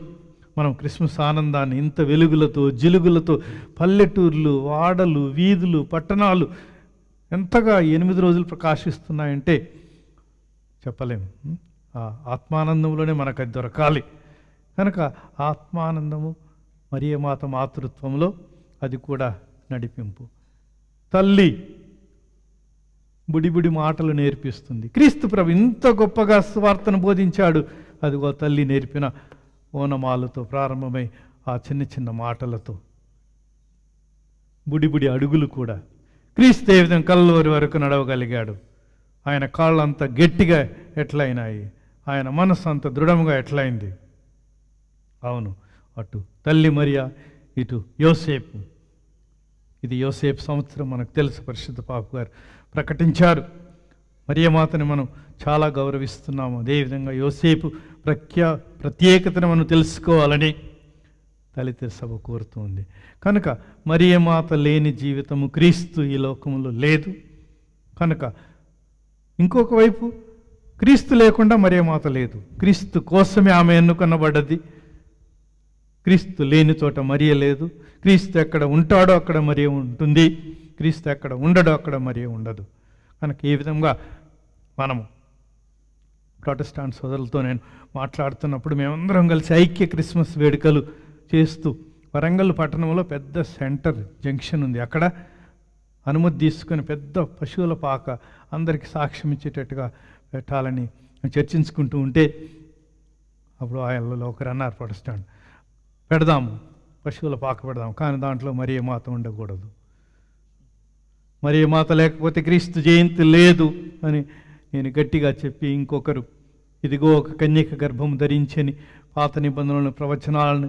మనం క్రిస్మస్ ఆనందాన్ని ఇంత వెలుగులతో, జిలుగులతో, పల్లెటూర్లు, వాడలు, వీధులు, పట్టణాలు ఎంతగా ఎనిమిది రోజులు ప్రకాశిస్తున్నాయంటే చెప్పలేము. ఆ ఆత్మానందంలోనే మనకు అది దొరకాలి. కనుక ఆత్మానందము మరియమాత మాతృత్వంలో అది కూడా నడిపింపు. తల్లి బుడిబుడి మాటలు నేర్పిస్తుంది. క్రీస్తు ప్రభు ఇంత గొప్పగా సువార్తను బోధించాడు. అదిగో తల్లి నేర్పిన ఓనమాలతో ప్రారంభమై ఆ చిన్న చిన్న మాటలతో బుడిబుడి అడుగులు కూడా. క్రీస్తు ఏ విధంగా కల్వరి వరకు నడవగలిగాడు, ఆయన కాళ్ళు అంత గట్టిగా ఎట్లయినాయి, ఆయన మనసు అంత దృఢంగా ఎట్లయింది. అవును, అటు తల్లి మరియా, ఇటు యోసేపు. ఇది యోసేపు సంవత్సరం మనకు తెలుసు. పరిశుద్ధ పాప గారు ప్రకటించారు. మరియమాతని మనం చాలా గౌరవిస్తున్నాము. అదేవిధంగా యోసేపు ప్రఖ్యా ప్రత్యేకతను మనం తెలుసుకోవాలని తల్లిత సభ కోరుతుంది. కనుక మరియమాత లేని జీవితము క్రీస్తు ఈ లోకంలో లేదు. కనుక ఇంకొక వైపు క్రీస్తు లేకుండా మరియమాత లేదు. క్రీస్తు కోసమే ఆమె ఎన్నుకొనబడ్డది. క్రీస్తు లేని చోట మరియ లేదు. క్రీస్తు ఎక్కడ ఉంటాడో అక్కడ మరియ ఉంటుంది. క్రీస్తు ఎక్కడ ఉండడో అక్కడ మరియ ఉండదు. కనుక ఈ విధంగా మనము ప్రొటెస్టాంట్ సోదరులతో నేను మాట్లాడుతున్నప్పుడు మేమందరం కలిసి ఐక్య క్రిస్మస్ వేడుకలు చేస్తూ వరంగల్ పట్టణంలో పెద్ద సెంటర్ జంక్షన్ ఉంది. అక్కడ అనుమతి తీసుకుని పెద్ద పశువుల పాక అందరికీ సాక్ష్యం ఇచ్చేటట్టుగా పెట్టాలని చర్చించుకుంటూ ఉంటే అప్పుడు ఆయనలో ఒకరు అన్నారు, ప్రొటెస్టాంట్, పెడదాము పశువుల పాక పెడదాము, కానీ దాంట్లో మరియ మాత ఉండకూడదు, మరియ మాత లేకపోతే క్రీస్తు జయంతి లేదు అని నేను గట్టిగా చెప్పి, ఇంకొకరు ఇదిగో ఒక కన్యక గర్భం ధరించని పాత నిబంధనలను, ప్రవచనాలను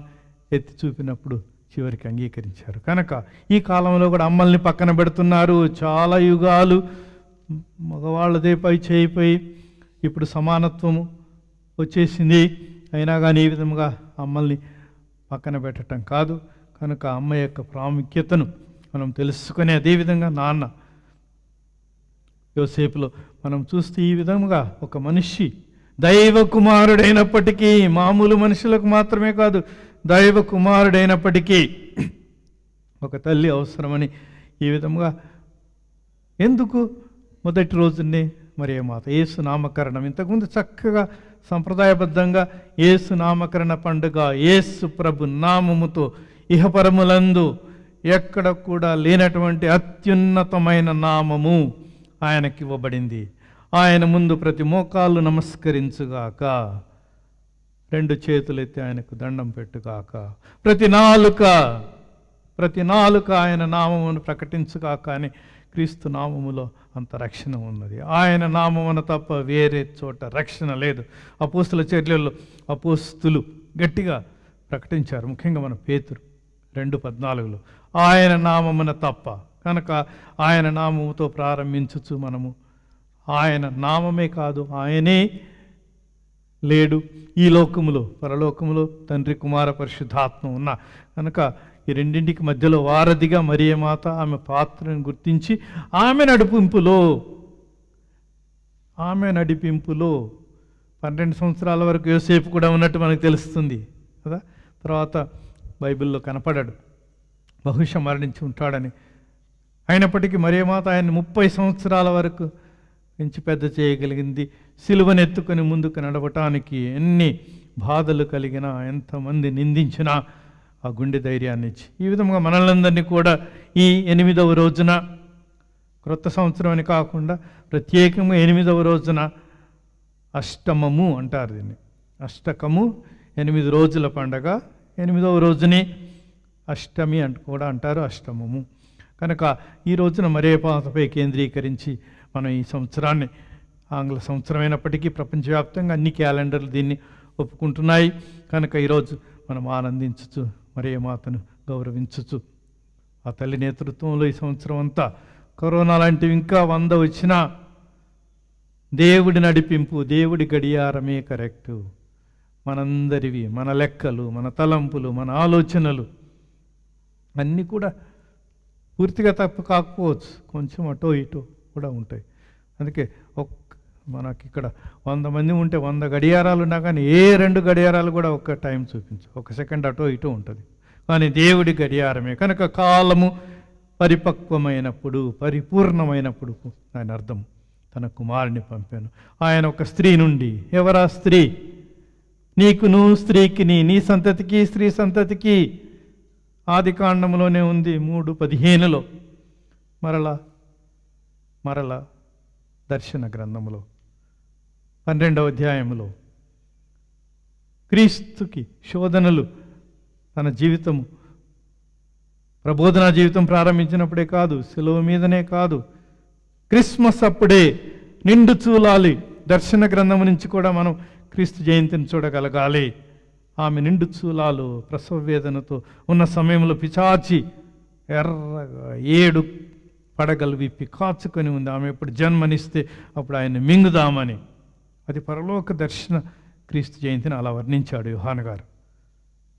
ఎత్తి చూపినప్పుడు చివరికి అంగీకరించారు. కనుక ఈ కాలంలో కూడా అమ్మల్ని పక్కన పెడుతున్నారు. చాలా యుగాలు మగవాళ్ళదే పై చేయిపోయి ఇప్పుడు సమానత్వము వచ్చేసింది. అయినా కానీ ఈ విధంగా అమ్మల్ని పక్కన పెట్టడం కాదు. కనుక అమ్మ యొక్క ప్రాముఖ్యతను మనం తెలుసుకునే, అదేవిధంగా నాన్న యోసేపులో మనం చూస్తే ఈ విధంగా ఒక మనిషి దైవ కుమారుడైనప్పటికీ, మామూలు మనుషులకు మాత్రమే కాదు, దైవ కుమారుడైనప్పటికీ ఒక తల్లి అవసరమని ఈ విధంగా ఎందుకు మొదటి రోజునే మరియ మాత. యేసు నామకరణం ఇంతకుముందు చక్కగా సంప్రదాయబద్ధంగా యేసు నామకరణ పండుగ యేసు ప్రభు నామముతో ఇహపరములందు ఎక్కడ కూడా లేనటువంటి అత్యున్నతమైన నామము ఆయనకి ఇవ్వబడింది. ఆయన ముందు ప్రతి మోకాళ్ళు నమస్కరించుగాక, రెండు చేతులైతే ఆయనకు దండం పెట్టుగాక, ప్రతి నాలుక ప్రతి నాలుక ఆయన నామమును ప్రకటించుగాక అని క్రీస్తు నామములో అంత రక్షణ ఉన్నది. ఆయన నామమున తప్ప వేరే చోట రక్షణ లేదు. అపోస్తుల చర్యలలో అపోస్తులు గట్టిగా ప్రకటించారు, ముఖ్యంగా మన పేతురు రెండు పద్నాలుగులో ఆయన నామమున తప్ప. కనుక ఆయన నామముతో ప్రారంభించచ్చు మనము. ఆయన నామమే కాదు, ఆయనే లేడు ఈ లోకములో, పరలోకములో తండ్రి కుమార పరిశుద్ధాత్మ ఉన్న. కనుక ఈ రెండింటికి మధ్యలో వారధిగా మరియమాత ఆమె పాత్రను గుర్తించి ఆమె నడిపింపులో ఆమె నడిపింపులో పన్నెండు సంవత్సరాల వరకు యోసేపు కూడా ఉన్నట్టు మనకు తెలుస్తుంది కదా. తర్వాత బైబిల్లో కనపడాడు, బహుశా మరణించి ఉంటాడని. అయినప్పటికీ మరియమాత ఆయన ముప్పై సంవత్సరాల వరకు పెంచి పెద్ద చేయగలిగింది. సిలువనెత్తుకొని ముందుకు నడవటానికి ఎన్ని బాధలు కలిగినా, ఎంతమంది నిందించినా ఆ గుండె ధైర్యాన్ని ఇచ్చి ఈ విధంగా మనలందరినీ కూడా ఈ ఎనిమిదవ రోజున, క్రొత్త సంవత్సరం అని కాకుండా ప్రత్యేకంగా ఎనిమిదవ రోజున అష్టమము అంటారు దీన్ని, అష్టకము ఎనిమిది రోజుల పండగ ఎనిమిదవ రోజుని అష్టమి అంట కూడా అంటారు అష్టమము కనుక ఈ రోజున మరేపాతపై కేంద్రీకరించి మనం ఈ సంవత్సరాన్ని ఆంగ్ల సంవత్సరమైనప్పటికీ ప్రపంచవ్యాప్తంగా అన్ని క్యాలెండర్లు దీన్ని ఒప్పుకుంటున్నాయి కనుక ఈ రోజు మనం ఆనందించుచు మరియమాతను గౌరవించుచు ఆ తల్లి నేతృత్వంలో ఈ సంవత్సరం అంతా కరోనా లాంటివి ఇంకా వంద వచ్చినా దేవుడి నడిపింపు దేవుడి గడియారమే కరెక్ట్ మనందరివి మన లెక్కలు మన తలంపులు మన ఆలోచనలు అన్నీ కూడా పూర్తిగా తప్పు కాకపోవచ్చు కొంచెం అటో ఇటో కూడా ఉంటాయి అందుకే మనకి ఇక్కడ వంద మంది ఉంటే వంద గడియారాలు ఉన్నా కానీ ఏ రెండు గడియారాలు కూడా ఒక టైం చూపించు ఒక సెకండ్ అటో ఇటో ఉంటుంది కానీ దేవుడి గడియారమే కనుక కాలము పరిపక్వమైనప్పుడు పరిపూర్ణమైనప్పుడు ఆయన అర్థం తన కుమారుని పంపాను ఆయన ఒక స్త్రీ నుండి ఎవరా స్త్రీ నీకును స్త్రీకి నీ సంతతికి స్త్రీ సంతతికి ఆది కాండంలోనే ఉంది మూడు పదిహేనులో మరలా మరలా దర్శన గ్రంథంలో పన్నెండవ అధ్యాయంలో క్రీస్తుకి శోధనలు తన జీవితము ప్రబోధనా జీవితం ప్రారంభించినప్పుడే కాదు సిలువ మీదనే కాదు క్రిస్మస్ అప్పుడే నిండు చూలాలి దర్శన గ్రంథం నుంచి కూడా మనం క్రీస్తు జయంతిని చూడగలగాలి ఆమె నిండు చూలాలు ప్రసవ వేదనతో ఉన్న సమయంలో పిచాచి ఎర్రగా ఏడు పడగలు విప్పి కాచుకొని ఉంది ఆమె ఎప్పుడు జన్మనిస్తే అప్పుడు ఆయన మింగుదామని అది పరలోక దర్శన క్రీస్తు జయంతిని అలా వర్ణించాడు యోహాను గారు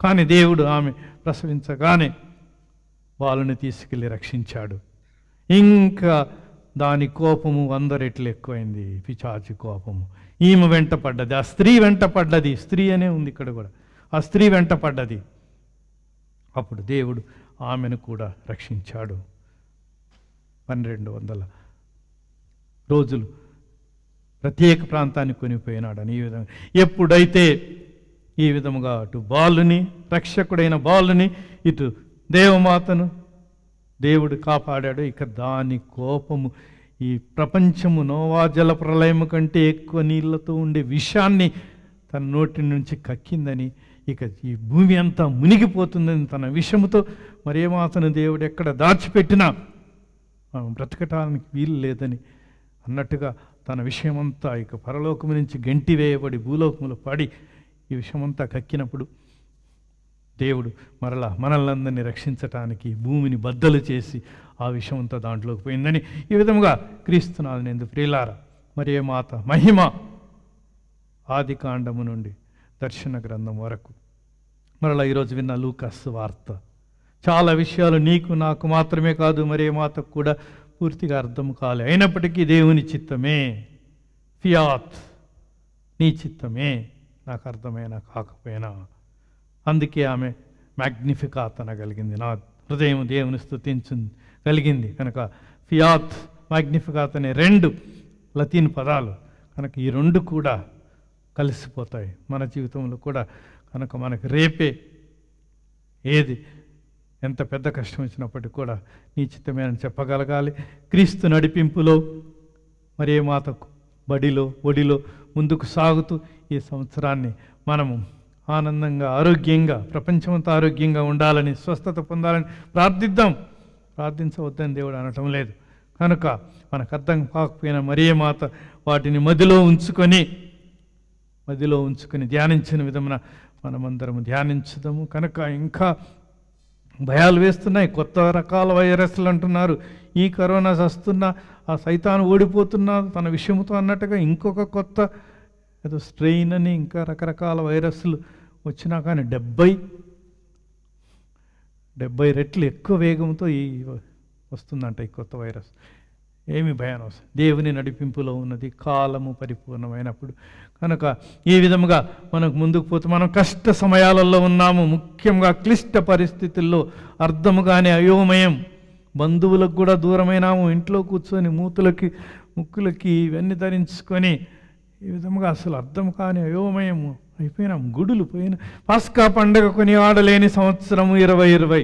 కానీ దేవుడు ఆమె ప్రసవించగానే బాలుని తీసుకెళ్ళి రక్షించాడు ఇంకా దాని కోపము వంద రెట్లు ఎక్కువైంది పిచాచి కోపము ఈమె వెంట పడ్డది ఆ స్త్రీ వెంట పడ్డది స్త్రీ అనే ఉంది ఇక్కడ కూడా ఆ స్త్రీ వెంట పడ్డది అప్పుడు దేవుడు ఆమెను కూడా రక్షించాడు పన్నెండు వందల రోజులు ప్రత్యేక ప్రాంతాన్ని కొనిపోయినాడని ఈ విధంగా ఎప్పుడైతే ఈ విధముగా అటు బాలుని రక్షకుడైన బాలుని ఇటు దేవమాతను దేవుడు కాపాడాడు ఇక దాని కోపము ఈ ప్రపంచము నోవా జల ప్రళయము కంటే ఎక్కువ నీళ్లతో ఉండే విషాన్ని తన నోటి నుంచి కక్కిందని ఇక ఈ భూమి అంతా మునిగిపోతుందని తన విషముతో మరియమాతను దేవుడు ఎక్కడ దాచిపెట్టినా మనం బ్రతకటానికి వీలు లేదని అన్నట్టుగా తన విషయమంతా ఇక పరలోకము నుంచి గెంటి వేయబడి భూలోకములో పడి ఈ విషయమంతా కక్కినప్పుడు దేవుడు మరలా మనల్నందరినీ రక్షించటానికి భూమిని బద్దలు చేసి ఆ విషమంతా దాంట్లోకి పోయిందని ఈ విధముగా క్రీస్తునాథుని యందు ప్రియులారా మరియ మాత మహిమ ఆది కాండము నుండి దర్శన గ్రంథం వరకు మరలా ఈరోజు విన్న లూకాసు వార్త చాలా విషయాలు నీకు నాకు మాత్రమే కాదు మరియ మాతకు కూడా పూర్తిగా అర్థం కాలే అయినప్పటికీ దేవుని చిత్తమే ఫియాత్ నీ చిత్తమే నాకు అర్థమైనా కాకపోయినా అందుకే ఆమె మ్యాగ్నిఫికాత్ అనగలిగింది నా హృదయం దేవుని స్తుతించింది కలిగింది కనుక ఫియాత్ మ్యాగ్నిఫికాత్ అనే రెండు లతీన్ పదాలు కనుక ఈ రెండు కూడా కలిసిపోతాయి మన జీవితంలో కూడా కనుక మనకు రేపే ఏది ఎంత పెద్ద కష్టం వచ్చినప్పటికీ కూడా నీ చిత్తమే అని చెప్పగలగాలి క్రీస్తు నడిపింపులో మరే మాతకు బడిలో ఒడిలో ముందుకు సాగుతూ ఈ సంవత్సరాన్ని మనము ఆనందంగా ఆరోగ్యంగా ప్రపంచమంతా ఆరోగ్యంగా ఉండాలని స్వస్థత పొందాలని ప్రార్థిద్దాం ప్రార్థించవద్దని దేవుడు అనటం లేదు కనుక మనకు అర్థం కాకపోయినా మరియ మాత వాటిని మదిలో ఉంచుకొని మదిలో ఉంచుకొని ధ్యానించిన విధమున మనమందరము ధ్యానించుదాము కనుక ఇంకా భయాలు వేస్తున్నాయి కొత్త రకాల వైరస్లు అంటున్నారు ఈ కరోనా వస్తున్నా ఆ సైతాను ఓడిపోతున్నా తన విషయంతో అన్నట్టుగా ఇంకొక కొత్త ఏదో స్ట్రెయిన్ అని ఇంకా రకరకాల వైరస్లు వచ్చినా కానీ డెబ్బై డెబ్బై రెట్లు ఎక్కువ వేగంతో ఈ వస్తుందంట ఈ కొత్త వైరస్ ఏమి భయం అవసరం దేవుని నడిపింపులో ఉన్నది కాలము పరిపూర్ణమైనప్పుడు కనుక ఈ విధముగా మనకు ముందుకు పోతూ మనం కష్ట సమయాలలో ఉన్నాము ముఖ్యంగా క్లిష్ట పరిస్థితుల్లో అర్థముగానే అయోమయం బంధువులకు కూడా దూరమైనాము ఇంట్లో కూర్చొని మూతులకి ముక్కులకి ఇవన్నీ ధరించుకొని ఈ విధముగా అసలు అర్థం కాని అయోమయము అయిపోయినాం గుడులు పోయిన పాస్కా పండగ కొని ఆడలేని సంవత్సరము ఇరవై ఇరవై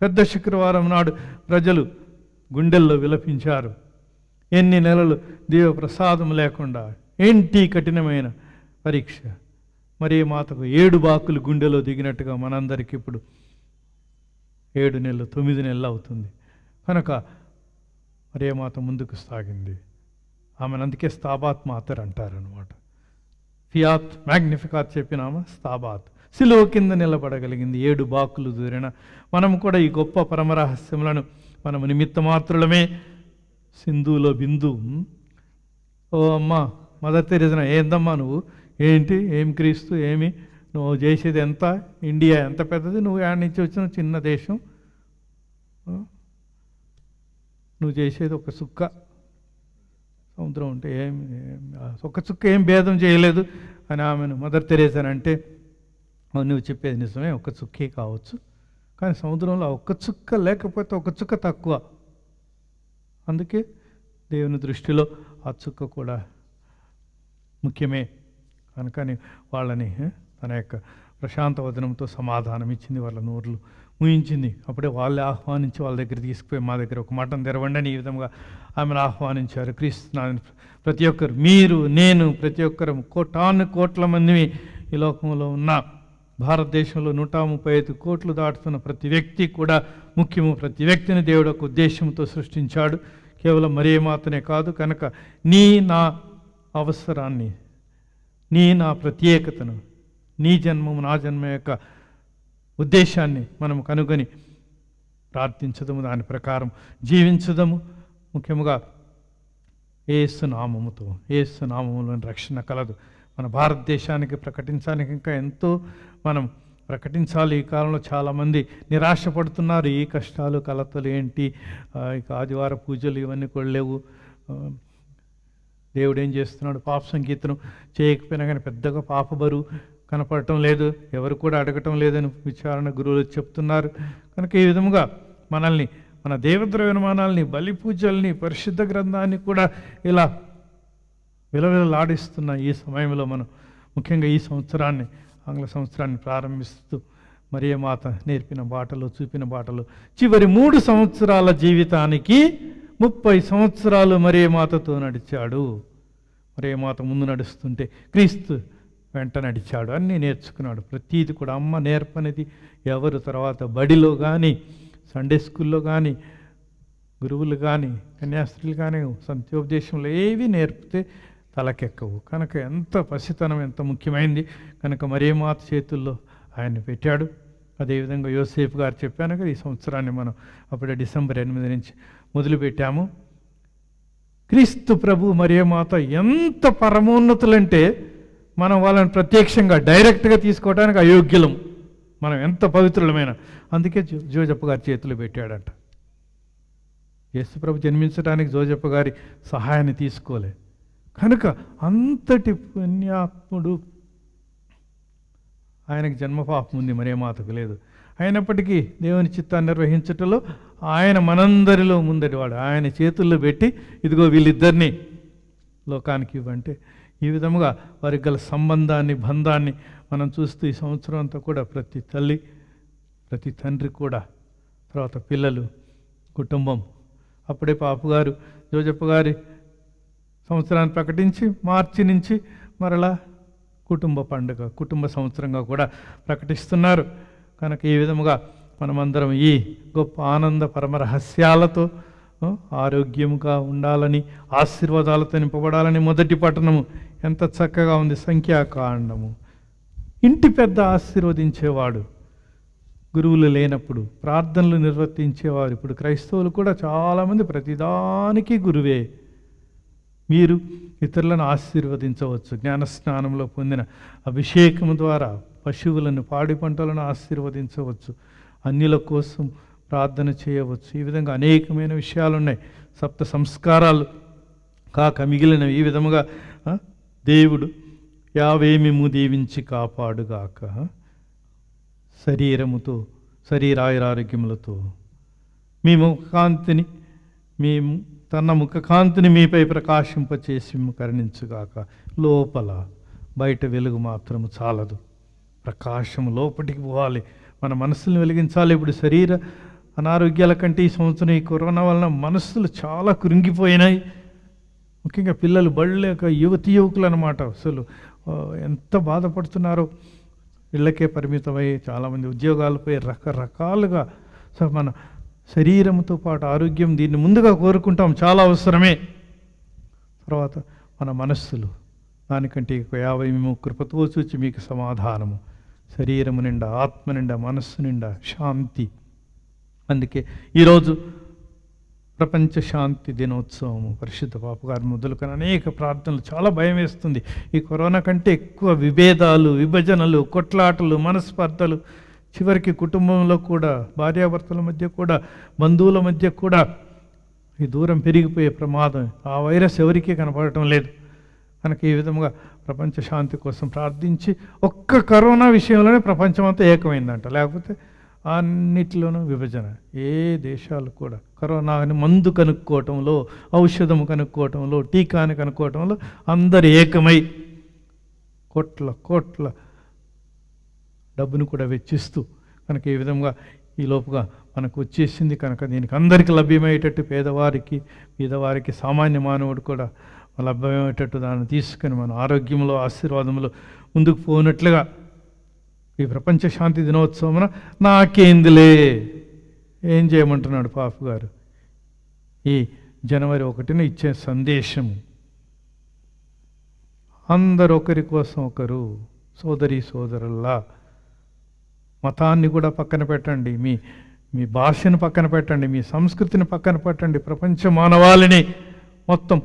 పెద్ద శుక్రవారం నాడు ప్రజలు గుండెల్లో విలపించారు ఎన్ని నెలలు దేవప్రసాదం లేకుండా ఏంటి కఠినమైన పరీక్ష మరే మాతకు ఏడు బాకులు గుండెలో దిగినట్టుగా మనందరికీ ఇప్పుడు ఏడు నెలలు తొమ్మిది నెలలు అవుతుంది కనుక మరే మాత ముందుకు సాగింది. ఆమెను అందుకే స్థాబాత్ మాతర్ అంటారన్నమాట. ఫియాత్ మ్యాగ్నిఫికాత్ చెప్పినామా స్థాబాత్ సిలువ కింద నిలబడగలిగింది ఏడు బాకులు దూరిన. మనం కూడా ఈ గొప్ప పరమరహస్యములను మనము నిమిత్త మాత్రులమే. సింధులో బిందు ఓ అమ్మ మదర్ తెరిసిన ఏందమ్మా నువ్వు ఏంటి ఏం క్రీస్తు ఏమి నువ్వు చేసేది ఎంత ఇండియా ఎంత పెద్దది నువ్వు యాడ్ నుంచి వచ్చిన చిన్న దేశం నువ్వు చేసేది ఒక చుక్క సముద్రం ఉంటే ఏమి ఒక చుక్క ఏం భేదం చేయలేదు అని ఆమెను మదర్ తెరేసానంటే నువ్వు చెప్పేది నిజమే ఒక చుక్కే కావచ్చు కానీ సముద్రంలో ఒక్క చుక్క లేకపోతే ఒక చుక్క తక్కువ అందుకే దేవుని దృష్టిలో ఆ చుక్క కూడా ముఖ్యమే కనుకని వాళ్ళని తన యొక్క ప్రశాంత వదనంతో సమాధానం ఇచ్చింది వాళ్ళ నోర్లు ముయించింది. అప్పుడే వాళ్ళే ఆహ్వానించి వాళ్ళ దగ్గర తీసుకుపోయి మా దగ్గర ఒక మఠం తెరవండి అని ఈ విధంగా ఆమెను ఆహ్వానించారు. క్రీస్తునాథుని ప్రతి ఒక్కరు మీరు నేను ప్రతి ఒక్కరు కోటాను కోట్ల మంది ఈ లోకంలో ఉన్న భారతదేశంలో నూట ముప్పై ఐదు కోట్లు దాటుతున్న ప్రతి వ్యక్తి కూడా ముఖ్యము. ప్రతి వ్యక్తిని దేవుడు ఒక ఉద్దేశంతో సృష్టించాడు కేవలం మరే మాత్రమే కాదు. కనుక నీ నా అవసరాన్ని నీ నా ప్రత్యేకతను నీ జన్మము నా జన్మ యొక్క ఉద్దేశాన్ని మనం కనుగొని ప్రార్థించదము దాని ప్రకారం జీవించదము ముఖ్యముగా యేసు నామముతో. యేసు నామములోని రక్షణ కలదు. మన భారతదేశానికి ప్రకటించడానికి ఇంకా ఎంతో మనం ప్రకటించాలి. ఈ కాలంలో చాలామంది నిరాశ పడుతున్నారు. ఏ కష్టాలు కలతలు ఏంటి ఇక ఆదివార పూజలు ఇవన్నీ కొడలేవు దేవుడు ఏం చేస్తున్నాడు పాప సంకీర్తనం చేయకపోయినా కానీ పెద్దగా పాప బరువు కనపడటం లేదు ఎవరు కూడా అడగటం లేదని విచారణ గురువులు చెప్తున్నారు. కనుక ఈ విధముగా మనల్ని మన దేవద్రవ్యమానాలని బలి పూజల్ని పరిశుద్ధ గ్రంథాన్ని కూడా ఇలా విలవిలలాడిస్తున్న ఈ సమయంలో మనం ముఖ్యంగా ఈ సంవత్సరాన్ని ఆంగ్ల సంవత్సరాన్ని ప్రారంభిస్తూ మరియ మాత నేర్పిన బాటలో చూపిన బాటలో చివరి మూడు సంవత్సరాల జీవితానికి ముప్పై సంవత్సరాలు మరే మాతతో నడిచాడు. మరే మాత ముందు నడుస్తుంటే క్రీస్తు వెంట నడిచాడు. అన్నీ నేర్చుకున్నాడు ప్రతీది కూడా. అమ్మ నేర్పనిది ఎవరు తర్వాత బడిలో కానీ సండే స్కూల్లో కానీ గురువులు కానీ కన్యాస్త్రీలు కానీ సంత్యోపదేశంలో ఏవి నేర్పితే తలకెక్కవు. కనుక ఎంత పసితనం ఎంత ముఖ్యమైంది కనుక మరే మాత చేతుల్లో ఆయన్ని పెట్టాడు. అదేవిధంగా యోసేపు గారు చెప్పాను కదా ఈ సంవత్సరాన్ని మనం అప్పుడే డిసెంబర్ ఎనిమిది నుంచి మొదలుపెట్టాము. క్రీస్తు ప్రభు మరియ మాత ఎంత పరమోన్నతులంటే మనం వాళ్ళని ప్రత్యక్షంగా డైరెక్ట్గా తీసుకోవడానికి అయోగ్యులం. మనం ఎంత పవిత్రులమైన అందుకే జోజప్ప గారి చేతులు పెట్టాడంట. యేసు ప్రభు జన్మించడానికి జోజప్ప గారి సహాయాన్ని తీసుకోలే కనుక అంతటి పుణ్యాత్ముడు ఆయనకు జన్మపాపం ఉంది మరే మాతకు లేదు. అయినప్పటికీ దేవుని చిత్తాన్ని నిర్వహించటంలో ఆయన మనందరిలో ముందటివాడు. ఆయన చేతుల్లో పెట్టి ఇదిగో వీళ్ళిద్దరినీ లోకానికి ఇవ్వంటే ఈ విధముగా వారికి గల సంబంధాన్ని బంధాన్ని మనం చూస్తూ ఈ సంవత్సరం అంతా కూడా ప్రతి తల్లి ప్రతి తండ్రి కూడా తర్వాత పిల్లలు కుటుంబం అప్పుడే పాపగారు జోజప్ప గారి సంవత్సరాన్ని ప్రకటించి మార్చి నుంచి మరలా కుటుంబ పండుగ కుటుంబ సంవత్సరంగా కూడా ప్రకటిస్తున్నారు. కనుక ఈ విధముగా మనమందరం ఈ గొప్ప ఆనంద పరమరహస్యాలతో ఆరోగ్యముగా ఉండాలని ఆశీర్వాదాలతో నింపబడాలని మొదటి పట్టణము ఎంత చక్కగా ఉంది సంఖ్యాకాండము. ఇంటి పెద్ద ఆశీర్వదించేవాడు గురువులు లేనప్పుడు ప్రార్థనలు నిర్వర్తించేవారు ఇప్పుడు క్రైస్తవులు కూడా చాలామంది ప్రతిదానికి గురువే. మీరు ఇతరులను ఆశీర్వదించవచ్చు జ్ఞానస్నానంలో పొందిన అభిషేకము ద్వారా పశువులను పాడి పంటలను ఆశీర్వదించవచ్చు అన్యుల కోసం ప్రార్థన చేయవచ్చు. ఈ విధంగా అనేకమైన విషయాలు ఉన్నాయి. సప్త సంస్కారాలు కాక మిగిలినవి ఈ విధముగా దేవుడు యావేమిము దీవించి కాపాడుగాక శరీరముతో శరీరాయురారోగ్యములతో మీ ముఖకాంతిని మేము తన ముఖకాంతిని మీపై ప్రకాశింపచేసి కరుణించుగాక. లోపల బయట వెలుగు మాత్రము చాలదు ప్రకాశం లోపలికి పోవాలి మన మనసుని వెలిగించాలి. ఇప్పుడు శరీర అనారోగ్యాల కంటే ఈ సంవత్సరం ఈ కరోనా వలన మనస్సులు చాలా కృంగిపోయినాయి. ముఖ్యంగా పిల్లలు బళ్ళ యువతి యువకులు అన్నమాట. అసలు ఎంత బాధపడుతున్నారు ఇళ్ళకే పరిమితమై చాలా మంది ఉద్యోగాలపై రకరకాలుగా సో మన శరీరంతో పాటు ఆరోగ్యం దీన్ని ముందుగా కోరుకుంటాం చాలా అవసరమే తర్వాత మన మనస్సులు దానికంటే యావయము కృపతో చూచి మీకు సమాధానము శరీరము నిండా ఆత్మ నిండా మనస్సు నిండా శాంతి అందుకే ఈ రోజు ప్రపంచ శాంతి దినోత్సవం పరిశుద్ధ పాప గారి మొదలుకొని అనేక ప్రార్థనలు చాలా భయం వేస్తుంది ఈ కరోనా కంటే ఎక్కువ విభేదాలు విభజనలు కొట్లాటలు మనస్పర్ధలు చివరికి కుటుంబంలో కూడా భార్యాభర్తల మధ్య కూడా బంధువుల మధ్య కూడా ఈ దూరం పెరిగిపోయే ప్రమాదం ఆ వైరస్ ఎవరికీ కనపడటం లేదు కనుక ఈ విధంగా ప్రపంచ శాంతి కోసం ప్రార్థించి ఒక్క కరోనా విషయంలోనే ప్రపంచమంతా ఏకమైందంట లేకపోతే అన్నిటిలోనూ విభజన ఏ దేశాలు కూడా కరోనాని మందు కనుక్కోవటంలో ఔషధం కనుక్కోవటంలో టీకాని కనుక్కోవటంలో అందరు ఏకమై కోట్ల కోట్ల డబ్బును కూడా వెచ్చిస్తూ కనుక ఈ విధంగా ఈ లోపుగా మనకు వచ్చేసింది కనుక దీనికి అందరికీ లభ్యమయ్యేటట్టు పేదవారికి పేదవారికి సామాన్య మానవుడు కూడా లభ్యమయ్యేటట్టు దాన్ని తీసుకొని మన ఆరోగ్యంలో ఆశీర్వాదంలో ముందుకు పోనట్లుగా ఈ ప్రపంచ శాంతి దినోత్సవమున నాకేందిలే ఏం చేయమంటున్నాడు పాప గారు ఈ జనవరి ఒకటిన ఇచ్చే సందేశము అందరు ఒకరి కోసం ఒకరు సోదరి సోదరుల్లా మతాన్ని కూడా పక్కన పెట్టండి మీ మీ భాషను పక్కన పెట్టండి మీ సంస్కృతిని పక్కన పెట్టండి ప్రపంచ మానవాళిని మొత్తం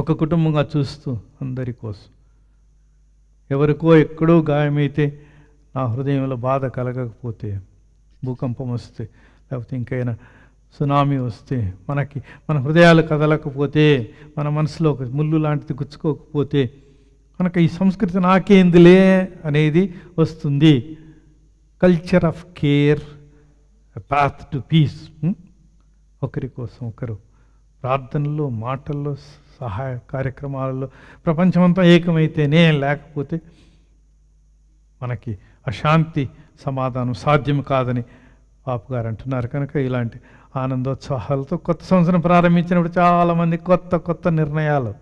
ఒక కుటుంబంగా చూస్తూ అందరి కోసం ఎవరికో ఎక్కడో గాయమైతే ఆ హృదయంలో బాధ కలగకపోతే భూకంపం వస్తే లేకపోతే ఇంకైనా సునామీ వస్తే మనకి మన హృదయాలు కదలకపోతే మన మనసులో ఒక ముళ్ళు లాంటిది గుచ్చుకోకపోతే మనకు ఈ సంస్కృతి నాకేందిలే అనేది వస్తుంది culture of care path to peace ఒకరి కోసం ఒకరు ప్రార్థనలో మాటల్లో సహాయ కార్యక్రమాలలో ప్రపంచమంతా ఏకమైతేనే లేకపోతే మనకి అశాంతి సమాధానం సాధ్యం కాదని పాపగారు అంటున్నారు కనుక ఇలాంటి ఆనందోత్సాహాలతో కొత్త సంవత్సరం ప్రారంభించినప్పుడు చాలామంది కొత్త కొత్త నిర్ణయాలు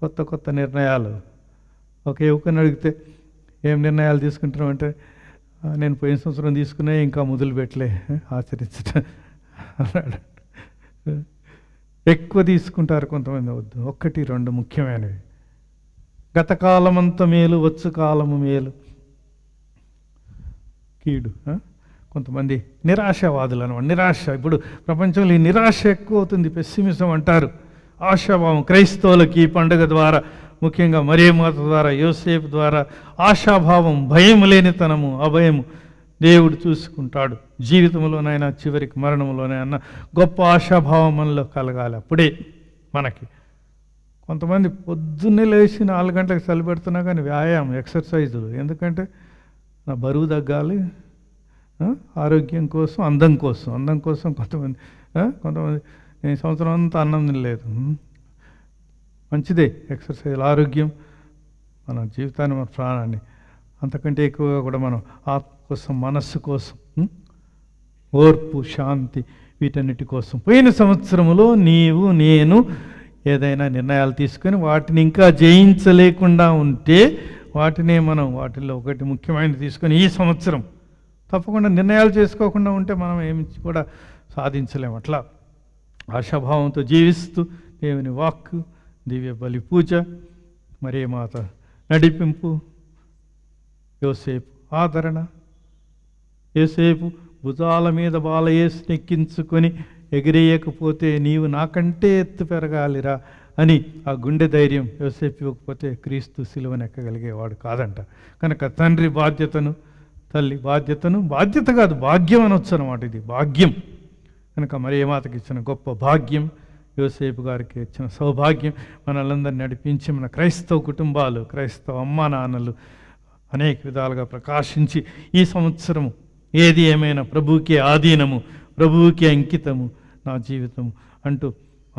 కొత్త కొత్త నిర్ణయాలు ఒక యువకుని అడిగితే ఏం నిర్ణయాలు తీసుకుంటున్నామంటే నేను పోయిన సంవత్సరం తీసుకునే ఇంకా మొదలు పెట్టలే ఆచరించడం అన్నాడు ఎక్కువ తీసుకుంటారు కొంతమంది వద్దు ఒకటి రెండు ముఖ్యమైనవి గతకాలమంతా మేలు వచ్చు కాలము మేలు కీడు కొంతమంది నిరాశావాదులు అనమాట నిరాశ ఇప్పుడు ప్రపంచంలో ఈ నిరాశ ఎక్కువ అవుతుంది పెస్సిమిజం అంటారు ఆశాభావం క్రైస్తవులకి ఈ పండుగ ద్వారా ముఖ్యంగా మరియమాత ద్వారా యోసేపు ద్వారా ఆశాభావం భయం లేనితనము అభయము దేవుడు చూసుకుంటాడు జీవితంలోనైనా చివరికి మరణంలోనైనా గొప్ప ఆశాభావం మనలో కలగాలి అప్పుడే మనకి కొంతమంది పొద్దున్నే లేచి నాలుగు గంటలకు సెలవు పెడుతున్నా కానీ వ్యాయామం ఎక్సర్సైజులు ఎందుకంటే నా బరువు తగ్గాలి ఆరోగ్యం కోసం అందం కోసం అందం కోసం కొంతమంది కొంతమంది నేను సంవత్సరం అంతా అన్నం తినలేదు మంచిదే ఎక్సర్సైజ్ ఆరోగ్యం మన జీవితాన్ని మన ప్రాణాన్ని అంతకంటే ఎక్కువగా కూడా మనం ఆత్మ కోసం మనస్సు కోసం ఓర్పు శాంతి వీటన్నిటి కోసం పోయిన సంవత్సరంలో నీవు నేను ఏదైనా నిర్ణయాలు తీసుకొని వాటిని ఇంకా జయించలేకుండా ఉంటే వాటినే మనం వాటిల్లో ఒకటి ముఖ్యమైనది తీసుకొని ఈ సంవత్సరం తప్పకుండా నిర్ణయాలు చేసుకోకుండా ఉంటే మనం ఏమి కూడా సాధించలేము అట్లా ఆశాభావంతో జీవిస్తూ దేవుని వాక్ దివ్య బలి పూజ మరియ మాత నడిపింపు యోసేపు ఆదరణ యోసేపు భుజాల మీద బాలయేసు నెక్కించుకొని ఎగిరేయకపోతే నీవు నాకంటే ఎత్తు పెరగాలిరా అని ఆ గుండె ధైర్యం యోసేపు ఇవ్వకపోతే క్రీస్తు సిలువను ఎక్కగలిగేవాడు కాదంట కనుక తండ్రి బాధ్యతను తల్లి బాధ్యతను బాధ్యత కాదు భాగ్యం అనొచ్చు అనమాట ఇది భాగ్యం కనుక మరియమాతకి ఇచ్చిన గొప్ప భాగ్యం యోసేపు గారికి ఇచ్చిన సౌభాగ్యం మనలందరినీ నడిపించి మన క్రైస్తవ కుటుంబాలు క్రైస్తవ అమ్మా నాన్నలు అనేక విధాలుగా ప్రకాశించి ఈ సంవత్సరము ఏది ఏమైనా ప్రభువుకే ఆధీనము ప్రభువుకి అంకితము నా జీవితము అంటూ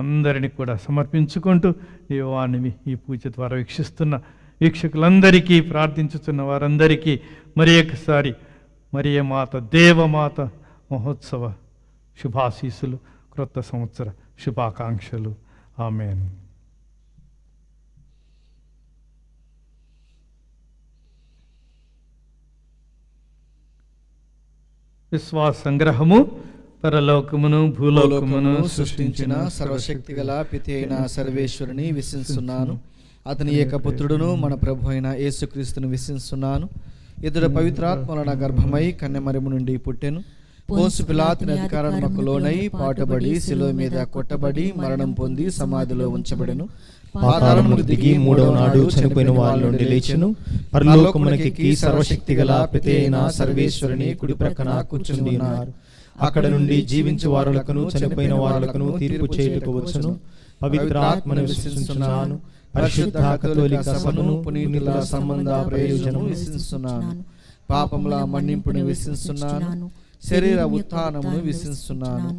అందరినీ కూడా సమర్పించుకుంటూ దివ్యవాణిని ఈ పూజ ద్వారా వీక్షిస్తున్న వీక్షకులందరికీ ప్రార్థించుతున్న వారందరికీ మరి ఒకసారి మరియమాత దేవమాత మహోత్సవ శుభాశీస్సులు క్రొత్త సంవత్సర శుభాకాంక్షలు ఆమేన్. విశ్వాస సంగ్రహము పరలోకమును భూలోకమును సృష్టించిన సర్వశక్తిగల పితయైన సర్వేశ్వరుని విశ్వసిస్తున్నాను. అతని ఏకపుత్రుడును మన ప్రభువైన యేసుక్రీస్తును విశ్వసిస్తున్నాను. ఇతడు పవిత్రాత్మవలన గర్భమై కన్యమరియము నుండి పుట్టెను. పోన్సు పిలాతు అధికారమునకు లోనై పాటబడి శిలువ మీద కొట్టబడి మరణం పొంది సమాధిలో ఉంచబడెను. పాతాళమునకు దిగి మూడవ నాడు చనిపోయిన వారి నుండి లేచెను. పరలోకమునకు ఎక్కి సర్వశక్తిగల పితయైన సర్వేశ్వరుని కుడి ప్రక్కన కూర్చుని ఉన్నారు. అక్కడ నుండి జీవించే వారులకును చనిపోయిన వారులకును తీర్పు చేయుటకు వచ్చును. పవిత్రాత్మను విశ్వసిస్తున్నాను, పరిశుద్ధ కథోలిక సభను, పునీతుల సంబంధ ప్రయోజనము విశ్వసిస్తున్నాను, పాపముల మన్నింపును విశ్వసిస్తున్నాను, శరీర ఉత్థానమును విశ్వసిస్తున్నాను,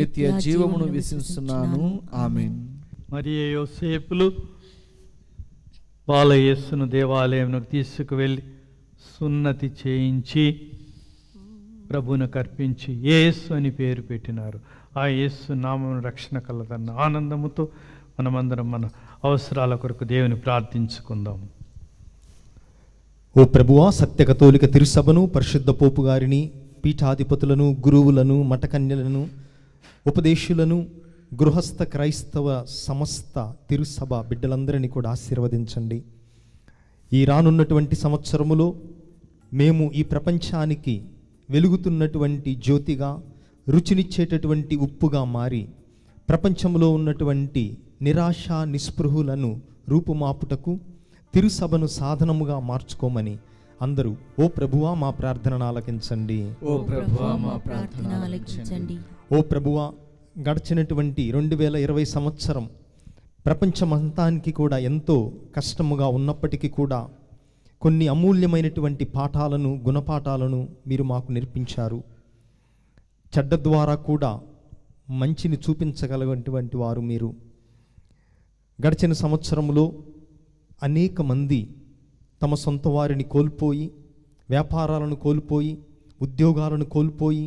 నిత్య జీవమును విశ్వసిస్తున్నాను. ఆమేన్. మరియు యోసేపులు బాల యేసును దేవాలయమునకు తీసుకువెళ్ళి సున్నతి చేయించి ప్రభువునకు అర్పించి యేసు అని పేరు పెట్టినారు. ఆ యేసు నామము రక్షణ కలదన్న ఆనందముతో మనమందరం మన అవసరాల కొరకు దేవుని ప్రార్థించుకుందాము. ఓ ప్రభువా, సత్య కథోలిక తిరుసభను, పరిశుద్ధ పోపు గారిని, పీఠాధిపతులను, గురువులను, మఠకన్యలను, ఉపదేశులను, గృహస్థ క్రైస్తవ సమస్త తిరుసభ బిడ్డలందరినీ కూడా ఆశీర్వదించండి. ఈ రానున్నటువంటి సంవత్సరములో మేము ఈ ప్రపంచానికి వెలుగుతున్నటువంటి జ్యోతిగా, రుచినిచ్చేటటువంటి ఉప్పుగా మారి ప్రపంచంలో ఉన్నటువంటి నిరాశ నిస్పృహులను రూపుమాపుటకు తిరుసభను సాధనముగా మార్చుకోమని అందరూ ఓ ప్రభువా మా ప్రార్థనను ఆలకించండి. ఓ ప్రభువా మా ప్రార్థనను ఆలకించండి. ఓ ప్రభువా, గడిచినటువంటి రెండు వేల ఇరవై సంవత్సరం ప్రపంచమంతానికి కూడా ఎంతో కష్టముగా ఉన్నప్పటికీ కూడా కొన్ని అమూల్యమైనటువంటి పాఠాలను, గుణపాఠాలను మీరు మాకు నేర్పించారు. చెడ్డ ద్వారా కూడా మంచిని చూపించగలటువంటి వారు మీరు. గడిచిన సంవత్సరంలో అనేక మంది తమ సొంత వారిని కోల్పోయి, వ్యాపారాలను కోల్పోయి, ఉద్యోగాలను కోల్పోయి,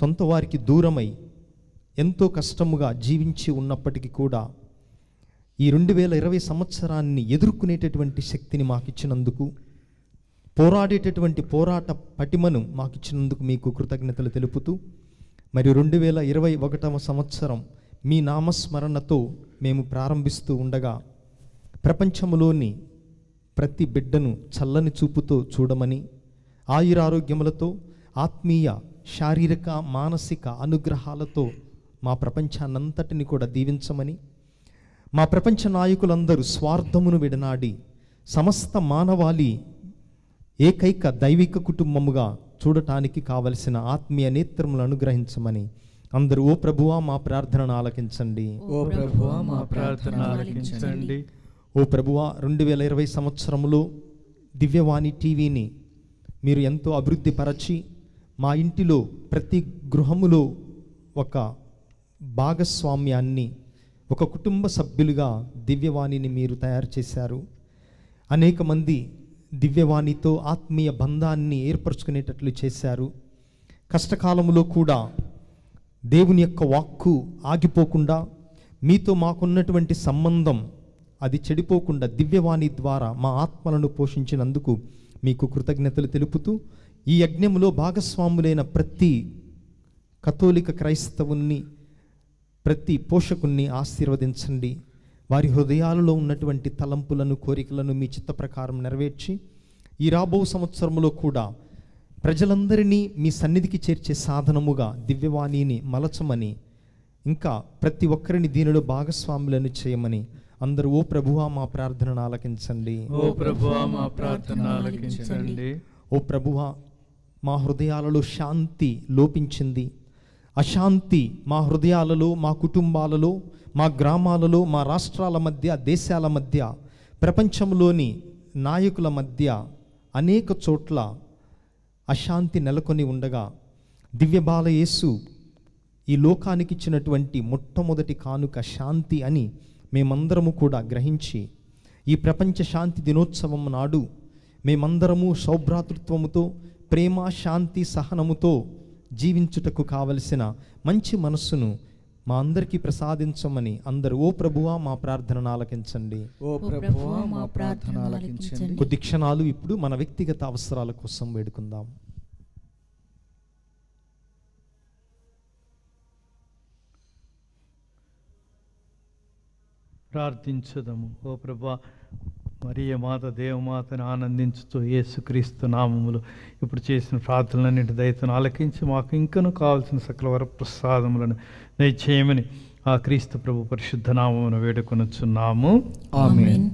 సొంత వారికి దూరమై ఎంతో కష్టముగా జీవించి ఉన్నప్పటికీ కూడా ఈ రెండు వేల ఇరవై సంవత్సరాన్ని ఎదుర్కొనేటటువంటి శక్తిని మాకు ఇచ్చినందుకు, పోరాడేటటువంటి పోరాట పటిమను మాకు ఇచ్చినందుకు మీకు కృతజ్ఞతలు తెలుపుతూ, మరియు రెండు వేల ఇరవై ఒకటవ సంవత్సరం మీ నామస్మరణతో మేము ప్రారంభిస్తూ ఉండగా ప్రపంచంలోని ప్రతి బిడ్డను చల్లని చూపుతో చూడమని, ఆయురారోగ్యములతో, ఆత్మీయ, శారీరక, మానసిక అనుగ్రహాలతో మా ప్రపంచాన్నంతటిని కూడా దీవించమని, మా ప్రపంచ నాయకులందరూ స్వార్థమును విడనాడి సమస్త మానవాళి ఏకైక దైవిక కుటుంబముగా చూడటానికి కావలసిన ఆత్మీయ నేత్రములను అనుగ్రహించమని అందరూ ఓ ప్రభువా మా ప్రార్థనను ఆలకించండి. ఓ ప్రభువా మా ప్రార్థనను ఆలకించండి. ఓ ప్రభువా, రెండు వేల ఇరవై సంవత్సరంలో దివ్యవాణి టీవీని మీరు ఎంతో అభివృద్ధిపరచి మా ఇంటిలో ప్రతి గృహములో ఒక భాగస్వామ్యాన్ని, ఒక కుటుంబ సభ్యులుగా దివ్యవాణిని మీరు తయారు చేశారు. అనేక మంది దివ్యవాణితో ఆత్మీయ బంధాన్ని ఏర్పరచుకునేటట్లు చేశారు. కష్టకాలంలో కూడా దేవుని యొక్క వాక్కు ఆగిపోకుండా, మీతో మాకున్నటువంటి సంబంధం అది చెడిపోకుండా దివ్యవాణి ద్వారా మా ఆత్మలను పోషించినందుకు మీకు కృతజ్ఞతలు తెలుపుతూ, ఈ యజ్ఞంలో భాగస్వాములైన ప్రతి కథోలిక క్రైస్తవుని, ప్రతి పోషకుణ్ణి ఆశీర్వదించండి. వారి హృదయాలలో ఉన్నటువంటి తలంపులను, కోరికలను మీ చిత్త ప్రకారం నెరవేర్చి, ఈ రాబో సంవత్సరంలో కూడా ప్రజలందరినీ మీ సన్నిధికి చేర్చే సాధనముగా దివ్యవాణిని మలచమని, ఇంకా ప్రతి ఒక్కరిని దీనిలో భాగస్వాములను చేయమని అందరూ ఓ ప్రభువా మా ప్రార్థనను ఆలకించండి. ఓ ప్రభువా మా ప్రార్థనను ఆలకించండి. ఓ ప్రభువా, మా హృదయాలలో శాంతి లోపించింది. అశాంతి మా హృదయాలలో, మా కుటుంబాలలో, మా గ్రామాలలో, మా రాష్ట్రాల మధ్య, దేశాల మధ్య, ప్రపంచంలోని నాయకుల మధ్య అనేక చోట్ల అశాంతి నెలకొని ఉండగా, దివ్యబాల యేసు ఈ లోకానికి ఇచ్చినటువంటి మొట్టమొదటి కానుక శాంతి అని మేమందరము కూడా గ్రహించి, ఈ ప్రపంచ శాంతి దినోత్సవం నాడు మేమందరము సౌభ్రాతృత్వముతో, ప్రేమ, శాంతి, సహనముతో జీవించుటకు కావలసిన మంచి మనస్సును మా అందరికీ ప్రసాదించమని అందరూ ఓ ప్రభువా మా ప్రార్థనను ఆలకించండి. ఓ ప్రభువా మా ప్రార్థనను ఆలకించండి. కొద్ది క్షణాలు ఇప్పుడు మన వ్యక్తిగత అవసరాల కోసం వేడుకుందాం. ప్రార్థించుదాము. ఓ ప్రభువా, మరియ మాత దేవమాతను ఆనందించుతూ యేసుక్రీస్తు నామములో ఇప్పుడు చేసిన ప్రార్థనలన్నిటి దయతో ఆలకించి మాకు ఇంకను కావాల్సిన సకల వర ప్రసాదములను దయచేయమని ఆ క్రీస్తు ప్రభు పరిశుద్ధ నామమున వేడుకొనుచున్నాము. ఆమేన్.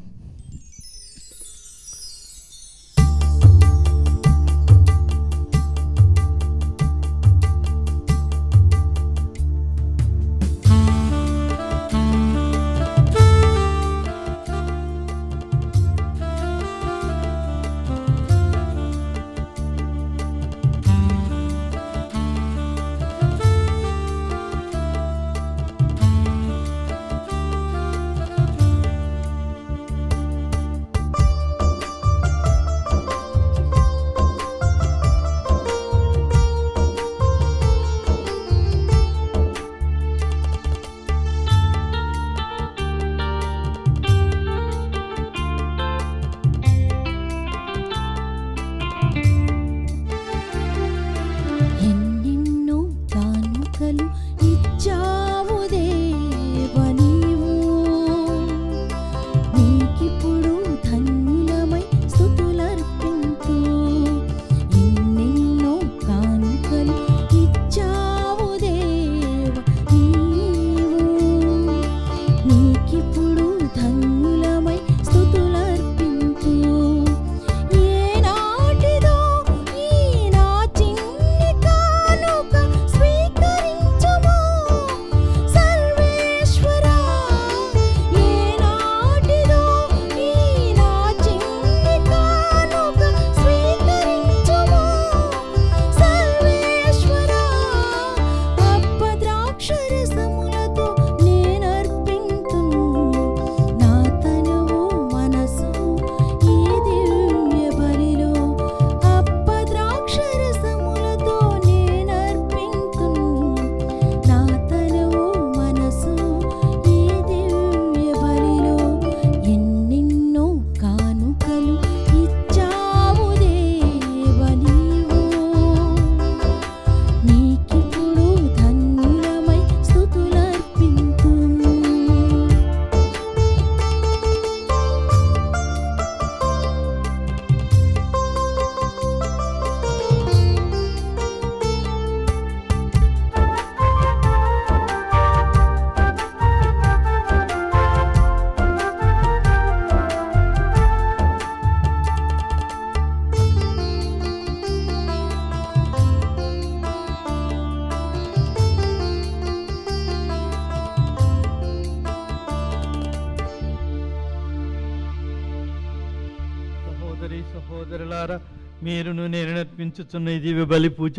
నిర్ణయించుచున్న ఈ దివ్య బలి పూజ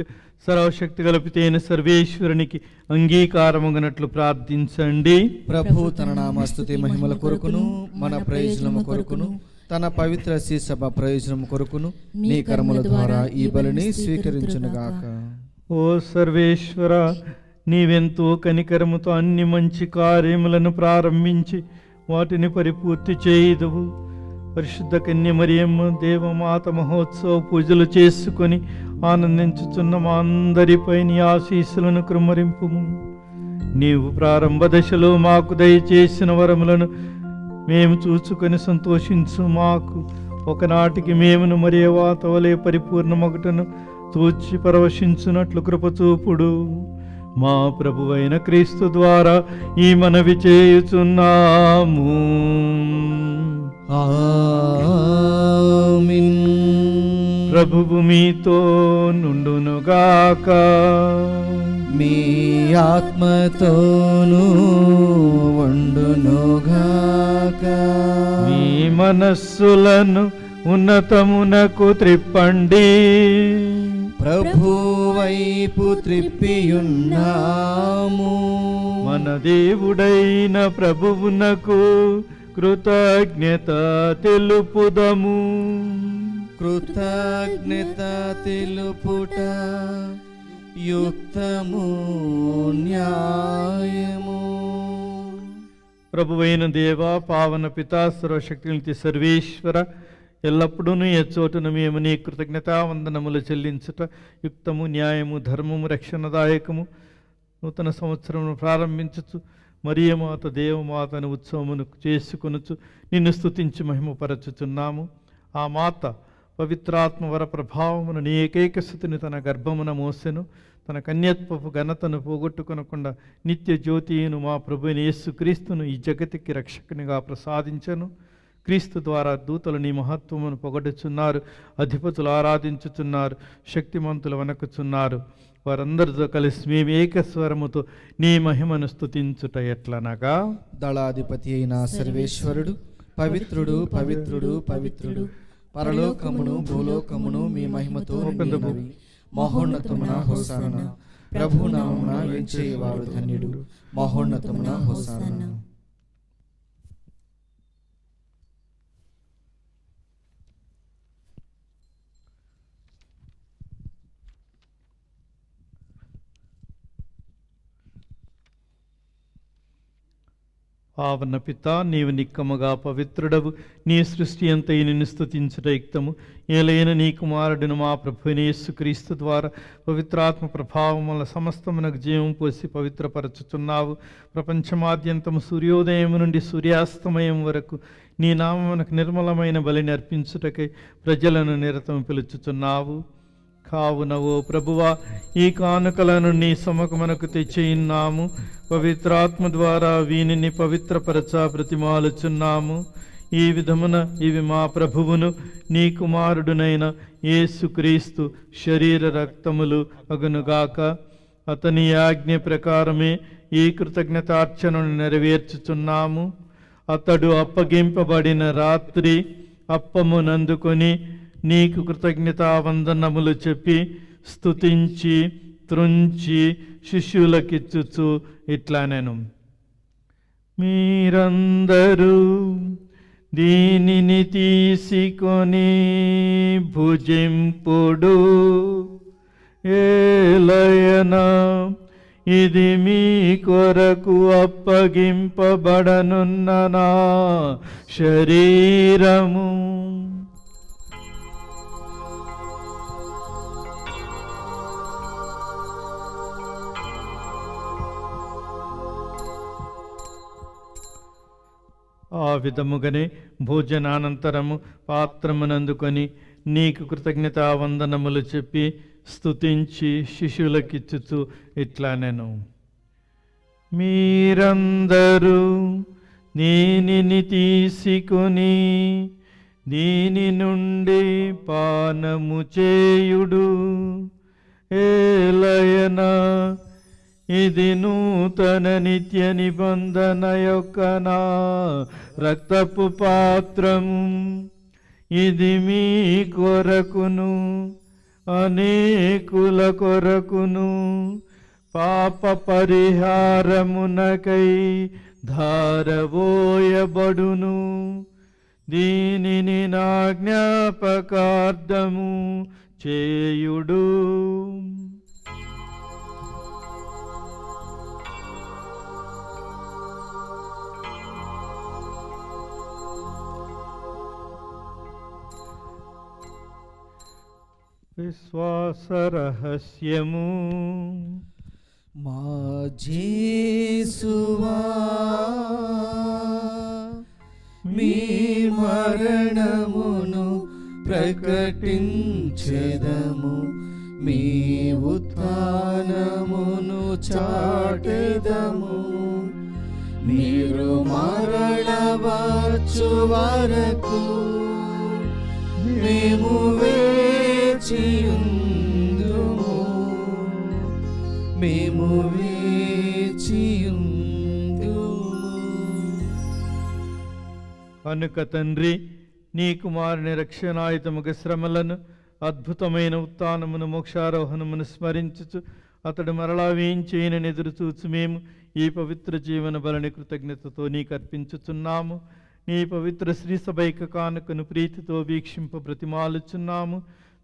సర్వశక్తి కల్పితైన సర్వేశ్వరునికి అంగీకారముగనట్లు ప్రార్థించండి. ప్రభు తన నామ స్తుతి మహిమల కొరకును, మన ప్రయోజనము కొరకును, తన పవిత్ర శిశుబ ప్రయోజనము కొరకును నీ కర్మల ద్వారా ఈ బలిని స్వీకరించునుగాక. ఓ సర్వేశ్వర, నీవెంతో కనికరముతో అన్ని మంచి కార్యములను ప్రారంభించి వాటిని పరిపూర్తి చేయుదువు. పరిశుద్ధ కన్య మరియమ్మ దేవమాత మహోత్సవ పూజలు చేసుకొని ఆనందించుచున్న మా అందరిపై నీ ఆశీస్సులను కుమ్మరింపుము. నీవు ప్రారంభ దశలో మాకు దయచేసిన వరములను మేము చూసుకొని సంతోషించు. మాకు ఒకనాటికి మేమును మరియ వాతవలే పరిపూర్ణమొకటను తూచి పరవశించునట్లు కృపచూపుడు. మా ప్రభువైన క్రీస్తు ద్వారా ఈ మనవి చేయుచున్నాము. ఆమేన్. ప్రభువు మీతో నుండునుగాక. మీ ఆత్మతోను ఉండునుగాక. మీ మనస్సులను ఉన్నతమునకు త్రిప్పండి. ప్రభువైపు త్రిప్పియున్నాము. మన దేవుడైన ప్రభువునకు కృతజ్ఞత తెలుపుదము. కృతజ్ఞత తెలుపుట యుక్తము న్యాయము. ప్రభువైన దేవా, పావన పితా, సర్వశక్తి సర్వేశ్వర, ఎల్లప్పుడూ ఏ చోటును మేము నీ కృతజ్ఞతా వందనములు చెల్లించుట యుక్తము, న్యాయము, ధర్మము, రక్షణదాయకము. నూతన సంవత్సరమును ప్రారంభించుచు మరియమాత దేవమాతను ఉత్సవమును చేసుకొనుచు నిన్ను స్తుతించి మహిమపరచుచున్నాము। ఆ మాత పవిత్రాత్మ వర ప్రభావమును నీ ఏకైక స్థుతిని తన గర్భమున మోసెను। తన కన్యత్వపు ఘనతను పోగొట్టుకొనకుండా నిత్య జ్యోతియును మా ప్రభువైన యేసుక్రీస్తును ఈ జగతికి రక్షకునిగా ప్రసాదించెను। క్రీస్తు ద్వారా దూతలు నీ మహత్వమును పొగడుచున్నారు, అధిపతులు ఆరాధించుచున్నారు, శక్తిమంతులు వణకుచున్నారు। వారందరితో కలిసి మేము ఏకస్వరముతో నీ మహిమను స్తుతించుట ఎట్లనగా, దళాధిపతి అయిన సర్వేశ్వరుడు పవిత్రుడు పవిత్రుడు పవిత్రుడు, పరలోకమును భూలోకమును మీ మహిమతో మహోన్నతమున హోసానా, ప్రభునామున వెంచేవాడు ధన్యుడు, మహోన్నతమున హోసానా। పావన పితా, నీవు నిక్కముగా పవిత్రుడవు, నీ సృష్టి అంతయు నిన్ను స్తుతించుట యుక్తము। ఏలైన నీ కుమారుడును మా ప్రభువైన యేసుక్రీస్తు ద్వారా పవిత్రాత్మ ప్రభావం వల్ల సమస్తమునకు జీవం పోసి పవిత్రపరచుచున్నావు। ప్రపంచమాద్యంతము సూర్యోదయం నుండి సూర్యాస్తమయం వరకు నీ నామమునకు నిర్మలమైన బలిని అర్పించుటకై ప్రజలను నిరతము పిలుచుచున్నావు। కావున ఓ ప్రభువా, ఈ కానుకలను నీ సమకమునకు తెచ్చియున్నాము, పవిత్రాత్మ ద్వారా వీనిని పవిత్రపరచా ప్రతిమాలుచున్నాము। ఈ విధమున ఇవి మా ప్రభువును నీ కుమారుడునైన యేసుక్రీస్తు శరీర రక్తములు అగునుగాక। అతని ఆజ్ఞ ప్రకారమే ఈ కృతజ్ఞతార్చనను నెరవేర్చుచున్నాము। అతడు అప్పగింపబడిన రాత్రి అప్పమునందుకొని నీకు కృతజ్ఞతావందనములు చెప్పి స్తుతించి త్రుంచి శిష్యులకిచ్చుచు ఇట్లా నేను, మీరందరూ దీనిని తీసుకొని భుజింపుడు, ఏలయనా ఇది మీ కొరకు అప్పగింపబడనున్న నా శరీరము। ఆ విధముగానే భోజనానంతరము పాత్రమునందుకొని నీకు కృతజ్ఞతావందనములు చెప్పి స్తుతించి శిష్యులకిచ్చుచు ఇట్లా నేను, మీరందరూ దీనిని తీసుకొని దీని నుండి పానము చేయుడు, ఏలయనా ఇది నూతన నిత్య నిబంధన యొక్క నా రక్తపు పాత్రము, ఇది మీ కొరకును అనేకుల కొరకును పాప పరిహారమునకై ధారవోయబడును, దీనిని నా జ్ఞాపకార్థము చేయుడు। విశ్వాస రహస్యము, మా యేసువా మీ మరణమును ప్రకటించెదము, మీ ఉత్థానమును చాటెదము, మీరు మరణవచ్చు వరకు మేము వేచియుందుము, మేము వేచియుందుము। కనుక తండ్రి, నీ కుమారుని రక్షణాయుతముగ శ్రమలను, అద్భుతమైన ఉత్థానమును, మోక్షారోహణమును స్మరించుచు అతడు మరలా వేయించేయనని ఎదురుచూచు మేము ఈ పవిత్ర జీవన బలిని కృతజ్ఞతతో నీకు అర్పించుచున్నాము। నీ పవిత్ర శ్రీసభైక కానుకను ప్రీతితో వీక్షింప ప్రతిమాలుచున్నాము।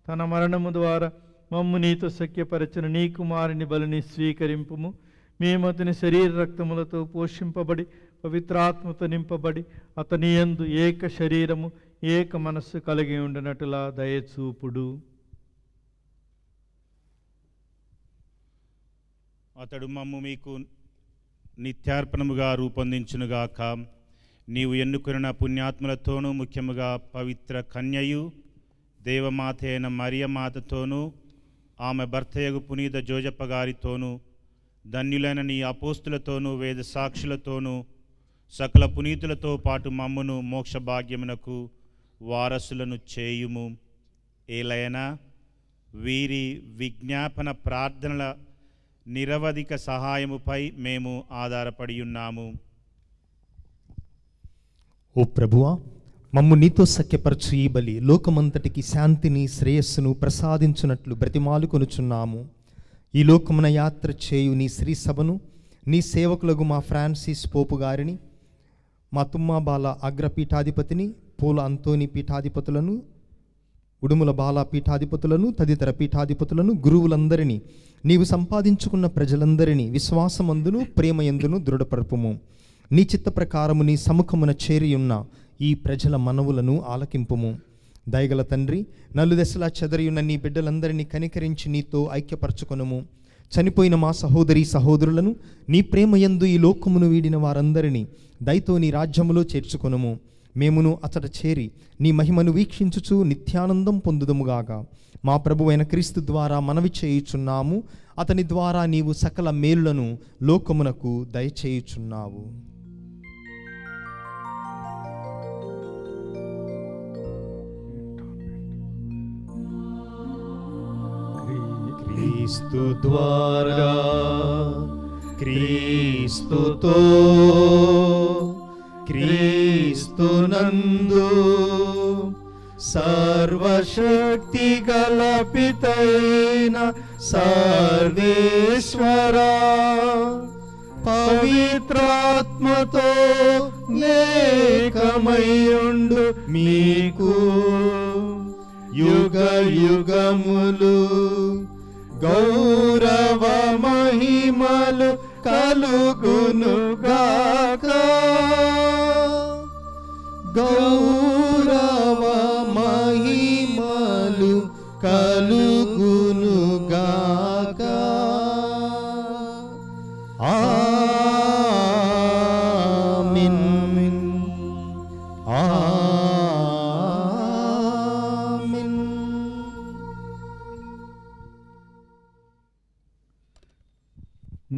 తన మరణము ద్వారా మమ్ము నీతో సఖ్యపరచిన నీ కుమారుని బలిని స్వీకరింపుము, మేము అతని శరీర రక్తములతో పోషింపబడి పవిత్రాత్మతో నింపబడి అతని యందు ఏక శరీరము ఏక మనస్సు కలిగి ఉండనట్టులా దయచూపుడు। అతడు మమ్ము మీకు నిత్యార్పణముగా రూపొందించును గాక నీవు ఎన్నుకొనిన పుణ్యాత్మలతోను ముఖ్యముగా పవిత్ర కన్యయు దేవమాతైన మరియమాతతోను ఆమె భర్తయగు పునీత జోజప్ప గారితోను ధన్యులైన నీ అపోస్తులతోను వేద సాక్షులతోను సకల పునీతులతో పాటు మమ్మును మోక్ష భాగ్యమునకు వారసులను చేయుము. ఏలైనా వీరి విజ్ఞాపన ప్రార్థనల నిరవధిక సహాయముపై మేము ఆధారపడి ఉన్నాము. ఓ ప్రభువా, మమ్ము నీతో సఖ్యపరచు ఈ బలి లోకమంతటికి శాంతిని శ్రేయస్సును ప్రసాదించునట్లు బ్రతిమాలు కొనుచున్నాము. ఈ లోకమున యాత్ర చేయు నీ శ్రీ సభను, నీ సేవకులకు మా ఫ్రాన్సిస్ పోపు గారిని, మా తుమ్మా బాల అగ్రపీఠాధిపతిని, పూల అంతోని పీఠాధిపతులను, ఉడుముల బాల పీఠాధిపతులను, తదితర పీఠాధిపతులను, గురువులందరినీ, నీవు సంపాదించుకున్న ప్రజలందరినీ విశ్వాసమందును ప్రేమయందును దృఢపరపుము. నీ చిత్త ప్రకారము నీ సముఖమున చేరియున్న ఈ ప్రజల మనవులను ఆలకింపుము. దయగల తండ్రి, నలుదెసలా చెదరియున్న నీ బిడ్డలందరినీ కనికరించి నీతో ఐక్యపరచుకొనుము. చనిపోయిన మా సహోదరి సహోదరులను నీ ప్రేమయందు ఈ లోకమును వీడిన వారందరినీ దయతో నీ రాజ్యములో చేర్చుకొనుము. మేమును అతడ చేరి నీ మహిమను వీక్షించుచు నిత్యానందం పొందుదుముగాక. మా ప్రభువైన క్రీస్తు ద్వారా మనవి చేయుచున్నాము. అతని ద్వారా నీవు సకల మేలులను లోకమునకు దయచేయుచున్నావు. క్రీస్తు ద్వారా క్రీస్తుతో క్రీస్తు నందు సర్వశక్తి గలపితైన సర్వేశ్వర పవిత్రాత్మతో నేకమయుండు మీకు యుగ యుగములు గౌరవ మహిమలు కలుగునుగాక. గౌరవ మహిమలు కలుగునుగాక. ఆమేన్ ఆమేన్.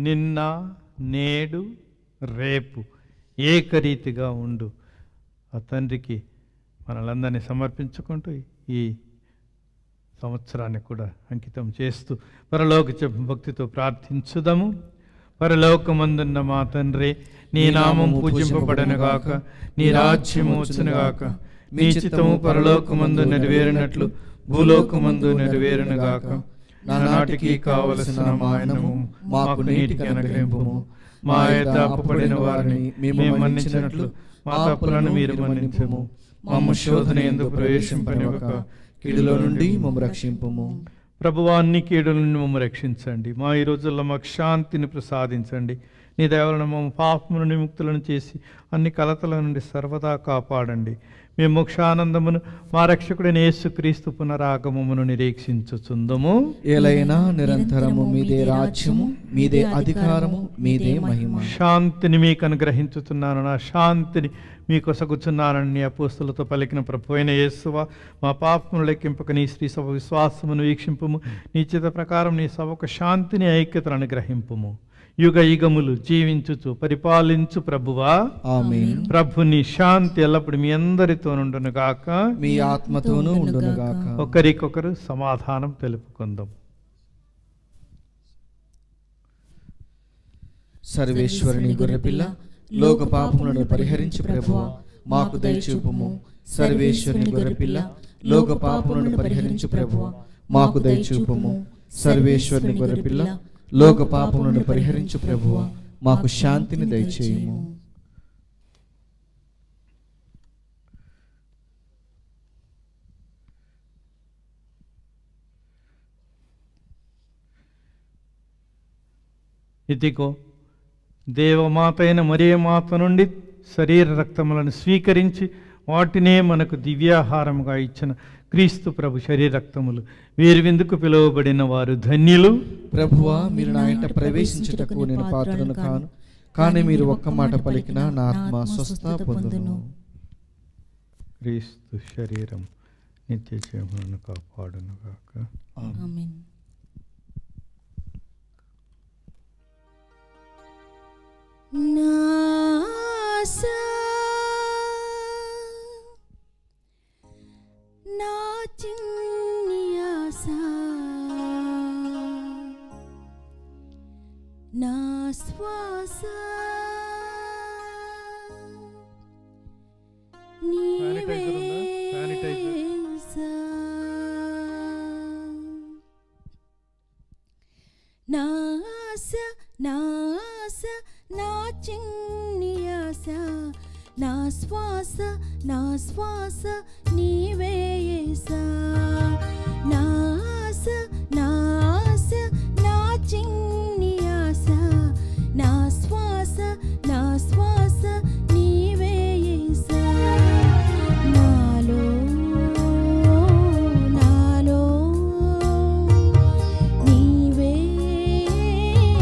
నిన్న నేడు రేపు ఏకరీతిగా ఉండు. ఆ తండ్రికి మనలందరినీ సమర్పించుకుంటూ ఈ సంవత్సరాన్ని కూడా అంకితం చేస్తూ పరలోక భక్తితో ప్రార్థించుదాము. పరలోకమందున్న మా తండ్రి, నీ నామం పూజింపబడనుగాక, నీ రాజ్యము వచ్చునుగాక, నీ చిత్తము పరలోకమందు నెరవేరినట్లు భూలోకమందు నెరవేరునుగాక. నానాటికి కావలసిన మాయనము మాకు నీటికి అనుగ్రహింపుము. మా యొక్క అప్పుపడిన వారిని మేము మన్నించినట్లు మా తప్పులను మీరు మన్నింపము. మమ్ము శోధన యందు ప్రవేశింపనివ్వక కీడులో నుండి మమ్ము రక్షింపము. ప్రభువాన్ని కీడుల నుండి మమ్ము రక్షించండి. మా ఈ రోజుల్లో మాకు శాంతిని ప్రసాదించండి. నీ దయవలన మమ్మ పాపమును విముక్తులను చేసి అన్ని కలతల నుండి సర్వదా కాపాడండి. మేము మోక్షానందమును మా రక్షకుడైన యేసుక్రీస్తు పునరాగమమును నిరీక్షించుచుందుము. ఏలైనా నిరంతరము మీదే రాజ్యము, మీదే అధికారము, మీదే మహిమ. శాంతిని మీకు అనుగ్రహించుతున్నాను, నా శాంతిని మీకు కొసగుచున్నానని అపోస్తులతో పలికిన ప్రభు అయిన యేసువా, మా పాపమును లెక్కింపక నీ శ్రీ సభ విశ్వాసమును వీక్షింపుము. నీ చిత్త ప్రకారం నీ సభకు శాంతిని ఐక్యతను అనుగ్రహింపుము. యుగ యుగములు జీవించుచు పరిపాలించు ప్రభువా. ఆమేన్. ప్రభుని శాంతి ఎల్లప్పుడు మీ అందరితో నుండును గాక, మీ ఆత్మతోనూ ఉండును గాక. ఒకరికొకరు సమాధానం తెలుపుకుందాం. సర్వేశ్వరుని గొర్రెపిల్ల, లోక పాపములను పరిహరించి ప్రభువా మాకు దయచూపుము. సర్వేశ్వరుని గొర్రెపిల్ల, లోక పాపములను పరిహరించి ప్రభువా మాకు దయచూపుము. సర్వేశ్వరుని గొర్రెపిల్ల, లోక పాపములను పరిహరించు ప్రభువా మాకు శాంతిని దయచేయుము. ఇదిగో దేవమాత అయిన మరియమాత నుండి శరీర రక్తములను స్వీకరించి వాటినే మనకు దివ్యాహారముగా ఇచ్చిన క్రీస్తు ప్రభు శరీర రక్తములు వీరి విందుకు పిలువబడిన వారు ధన్యులు. ప్రభువా, మీరు నా ఇంట ప్రవేశించుటకు నేను పాత్రను కాను, కానీ మీరు ఒక్క మాట పలికినా నా ఆత్మ స్వస్థత పొందును. క్రీస్తు శరీరం నిత్య జీవమును కాపాడును గాక. ఆమేన్. నాసా నా చిన్యాసా నా స్వాసా నీవే సా నాసా నాసా నా చిన్యాసా నా స్వాస నా స్వాస నీవే యేసా నాస నాస నా చిన్యాస నా స్వాస నా స్వాస నీవే యేసా నాలో నాలో నీవే యేసా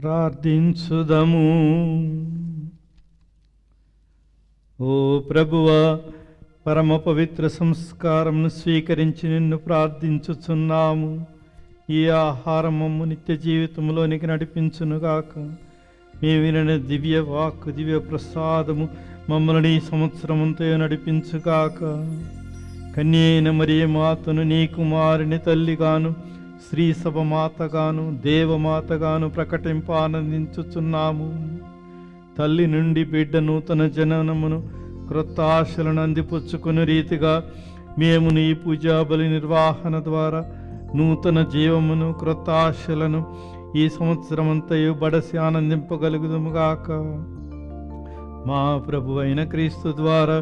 ప్రార్థించుదము. ఓ ప్రభువా, పరమ పవిత్ర సంస్కారమును స్వీకరించి నిన్ను ప్రార్థించుచున్నాము. ఈ ఆహారమము నిత్య జీవితంలోనికి నడిపించునుగాక. మీ వినిన దివ్య వాక్కు దివ్య ప్రసాదము మమ్మల్ని ఈ సంవత్సరమంతా నడిపించుగాక. కన్యైన మరియ మాతను నీ కుమారుని తల్లిగాను శ్రీ సభ మాతగాను దేవమాతగాను ప్రకటింప ఆనందించుచున్నాము. తల్లి నుండి బిడ్డ నూతన జననమును క్రొత్త ఆశలను అందిపుచ్చుకుని రీతిగా మేము నీ పూజా బలి నిర్వహణ ద్వారా నూతన జీవమును క్రొత్త ఆశలను ఈ సంవత్సరమంతయు బడసి ఆనందింపగలుగుదుముగాక. మా ప్రభు అయిన క్రీస్తు ద్వారా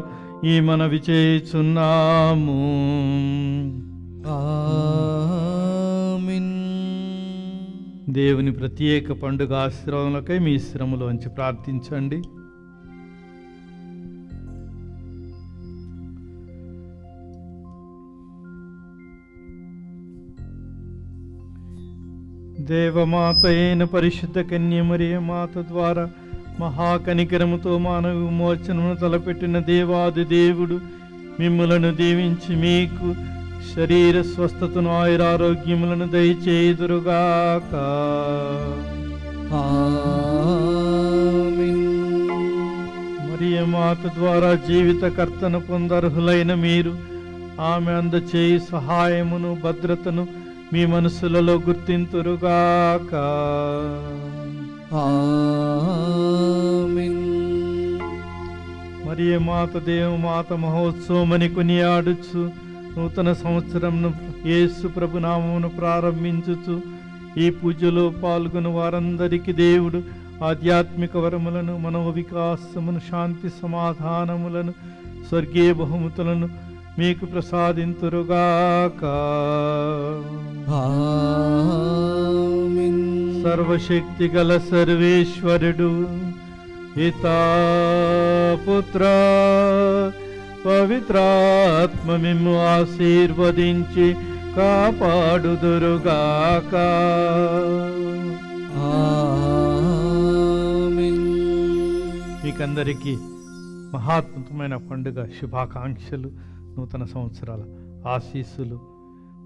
ఈ మనవి చేయుచున్నాము. ఆమేన్. దేవుని ప్రత్యేక పండుగ ఆశీర్వాదములకై మీ శ్రమలోంచి ప్రార్థించండి. దేవమాత అయిన పరిశుద్ధ కన్య మరియ మాత ద్వారా మహాకనికరముతో మానవ విమోచనను తలపెట్టిన దేవాది దేవుడు మిమ్ములను దీవించి మీకు శరీర స్వస్థతను ఆయురారోగ్యములను దయచేయుదురుగాక. ఆమేన్. మరియ మాత ద్వారా జీవితకర్తను పొందర్హులైన మీరు ఆమె అందచేయి సహాయమును భద్రతను మీ మనసులలో గుర్తింతురుగాక. ఆమేన్. మరియ మాత దేవమాత మహోత్సవమని కొనియాడుచు నూతన సంవత్సరంను యేసు ప్రభునామమును ప్రారంభించుచు ఈ పూజలో పాల్గొని వారందరికీ దేవుడు ఆధ్యాత్మిక వరములను మనో వికాసమును శాంతి సమాధానములను స్వర్గీయ బహుమతులను మీకు ప్రసాదింతురుగాక. ఆమేన్. సర్వశక్తి గల సర్వేశ్వరుడు పితా పుత్ర పవిత్రాత్మ మిమ్ము ఆశీర్వదించి కాపాడుదురుగాక. ఆమేన్. మీకందరికీ మహాత్ముతమైన పండుగ శుభాకాంక్షలు, నూతన సంవత్సరాల ఆశీస్సులు.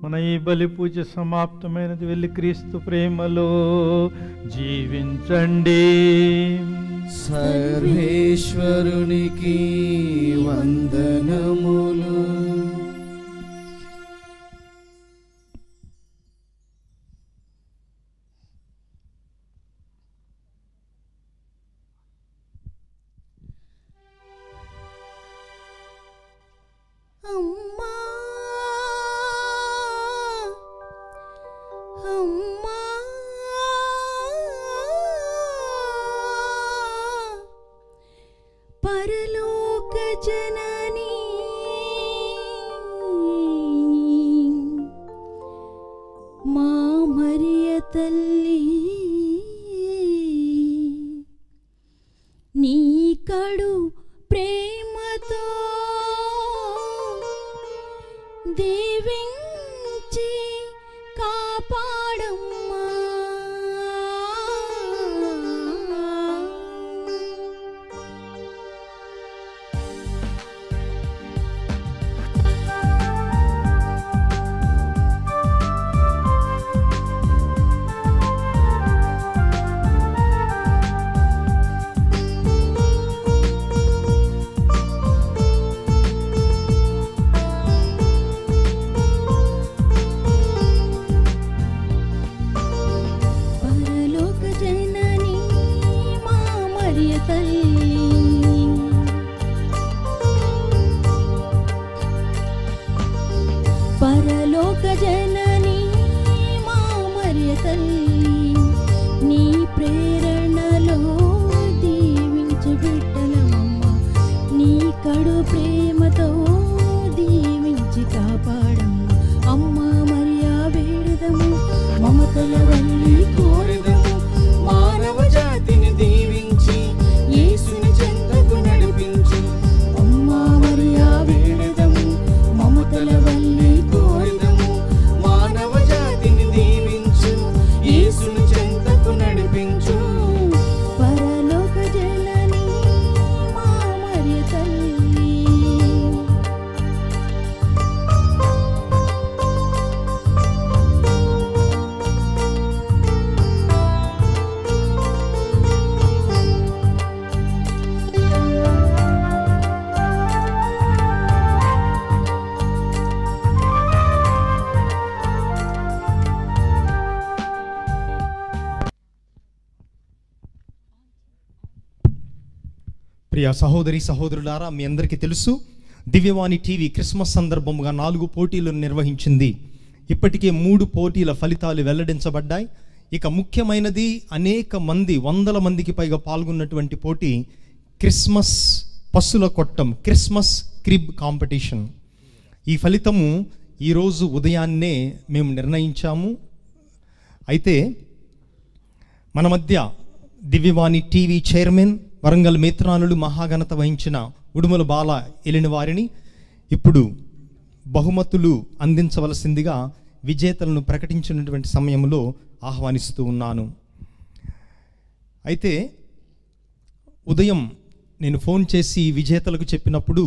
మన ఈ బలి పూజ సమాప్తమైనది. వెళ్ళి క్రీస్తు ప్రేమలో జీవించండి. సర్వేశ్వరునికి వందనములు. అమ్మా పించు ప్రియ సహోదరి సహోదరులారా మీ అందరికీ తెలుసు దివ్యవాణి టీవీ క్రిస్మస్ సందర్భంగా నాలుగు పోటీలను నిర్వహించింది. ఇప్పటికే మూడు పోటీల ఫలితాలు వెల్లడించబడ్డాయి. ఇక ముఖ్యమైనది అనేక మంది వందల మందికి పైగా పాల్గొన్నటువంటి పోటీ క్రిస్మస్ పసుల కొట్టం, క్రిస్మస్ క్రిబ్ కాంపిటీషన్. ఈ ఫలితము ఈ రోజు ఉదయాన్నే మేము నిర్ణయించాము. అయితే మన మధ్య దివ్యవాణి టీవీ చైర్మన్ వరంగల్ మేత్రానులు మహాఘనత వహించిన ఉడుమల బాల ఎలిన వారిని ఇప్పుడు బహుమతులు అందించవలసిందిగా విజేతలను ప్రకటించినటువంటి సమయంలో ఆహ్వానిస్తూ ఉన్నాను. అయితే ఉదయం నేను ఫోన్ చేసి విజేతలకు చెప్పినప్పుడు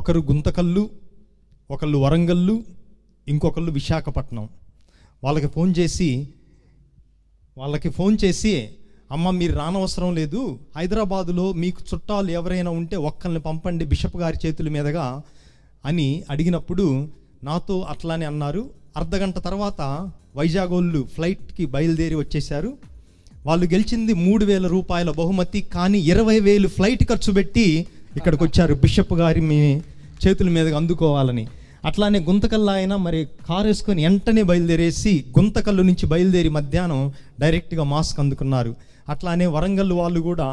ఒకరు గుంతకల్లు, ఒకళ్ళు వరంగల్లు, ఇంకొకళ్ళు విశాఖపట్నం. వాళ్ళకి ఫోన్ చేసి వాళ్ళకి ఫోన్ చేసి అమ్మ మీరు రానవసరం లేదు, హైదరాబాదులో మీకు చుట్టాలు ఎవరైనా ఉంటే ఒక్కరిని పంపండి బిషప్ గారి చేతుల మీదుగా అని అడిగినప్పుడు నాతో అట్లానే అన్నారు. అర్ధగంట తర్వాత వైజాగోళ్ళు ఫ్లైట్కి బయలుదేరి వచ్చేశారు. వాళ్ళు గెలిచింది మూడు వేల రూపాయల బహుమతి, కానీ ఇరవై వేలు ఫ్లైట్ ఖర్చు పెట్టి ఇక్కడికి వచ్చారు బిషప్ గారి మీ చేతుల మీదుగా అందుకోవాలని. అట్లానే గుంతకల్లు ఆయన మరి కారు వేసుకొని వెంటనే బయలుదేరేసి గుంతకల్లు నుంచి బయలుదేరి మధ్యాహ్నం డైరెక్ట్గా మాస్క్ అందుకున్నారు. అట్లానే వరంగల్ వాళ్ళు కూడా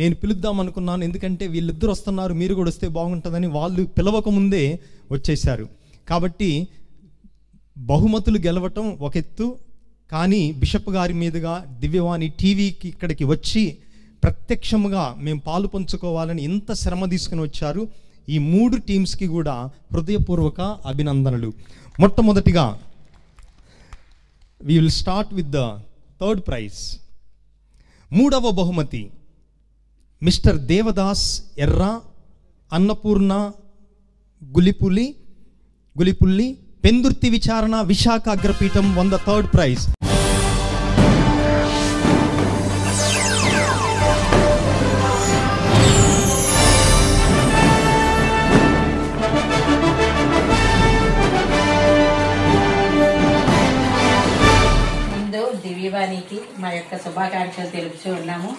నేను పిలుద్దాం అనుకున్నాను, ఎందుకంటే వీళ్ళిద్దరు వస్తున్నారు మీరు కూడా వస్తే బాగుంటుందని వాళ్ళు పిలవకముందే వచ్చేశారు. కాబట్టి బహుమతులు గెలవటం ఒక ఎత్తు, కానీ బిషప్ గారి మీదుగా దివ్యవాణి టీవీకి ఇక్కడికి వచ్చి ప్రత్యక్షంగా మేము పాలు పంచుకోవాలని ఇంత శ్రమ తీసుకుని వచ్చారు. ఈ మూడు టీమ్స్కి కూడా హృదయపూర్వక అభినందనలు. మొట్టమొదటిగా we will start with the third prize. మూడవ బహుమతి మిస్టర్ దేవదాస్ ఎర్ర, అన్నపూర్ణ గులిపులి గులిపుల్లి, పెందుర్తి విచారణ, విశాఖ అగ్రపీఠం వంద థర్డ్ ప్రైజ్. దివ్యవాణి की మా యొక్క శుభాకాంక్షలు తెలుపుతూ ఉన్నాము.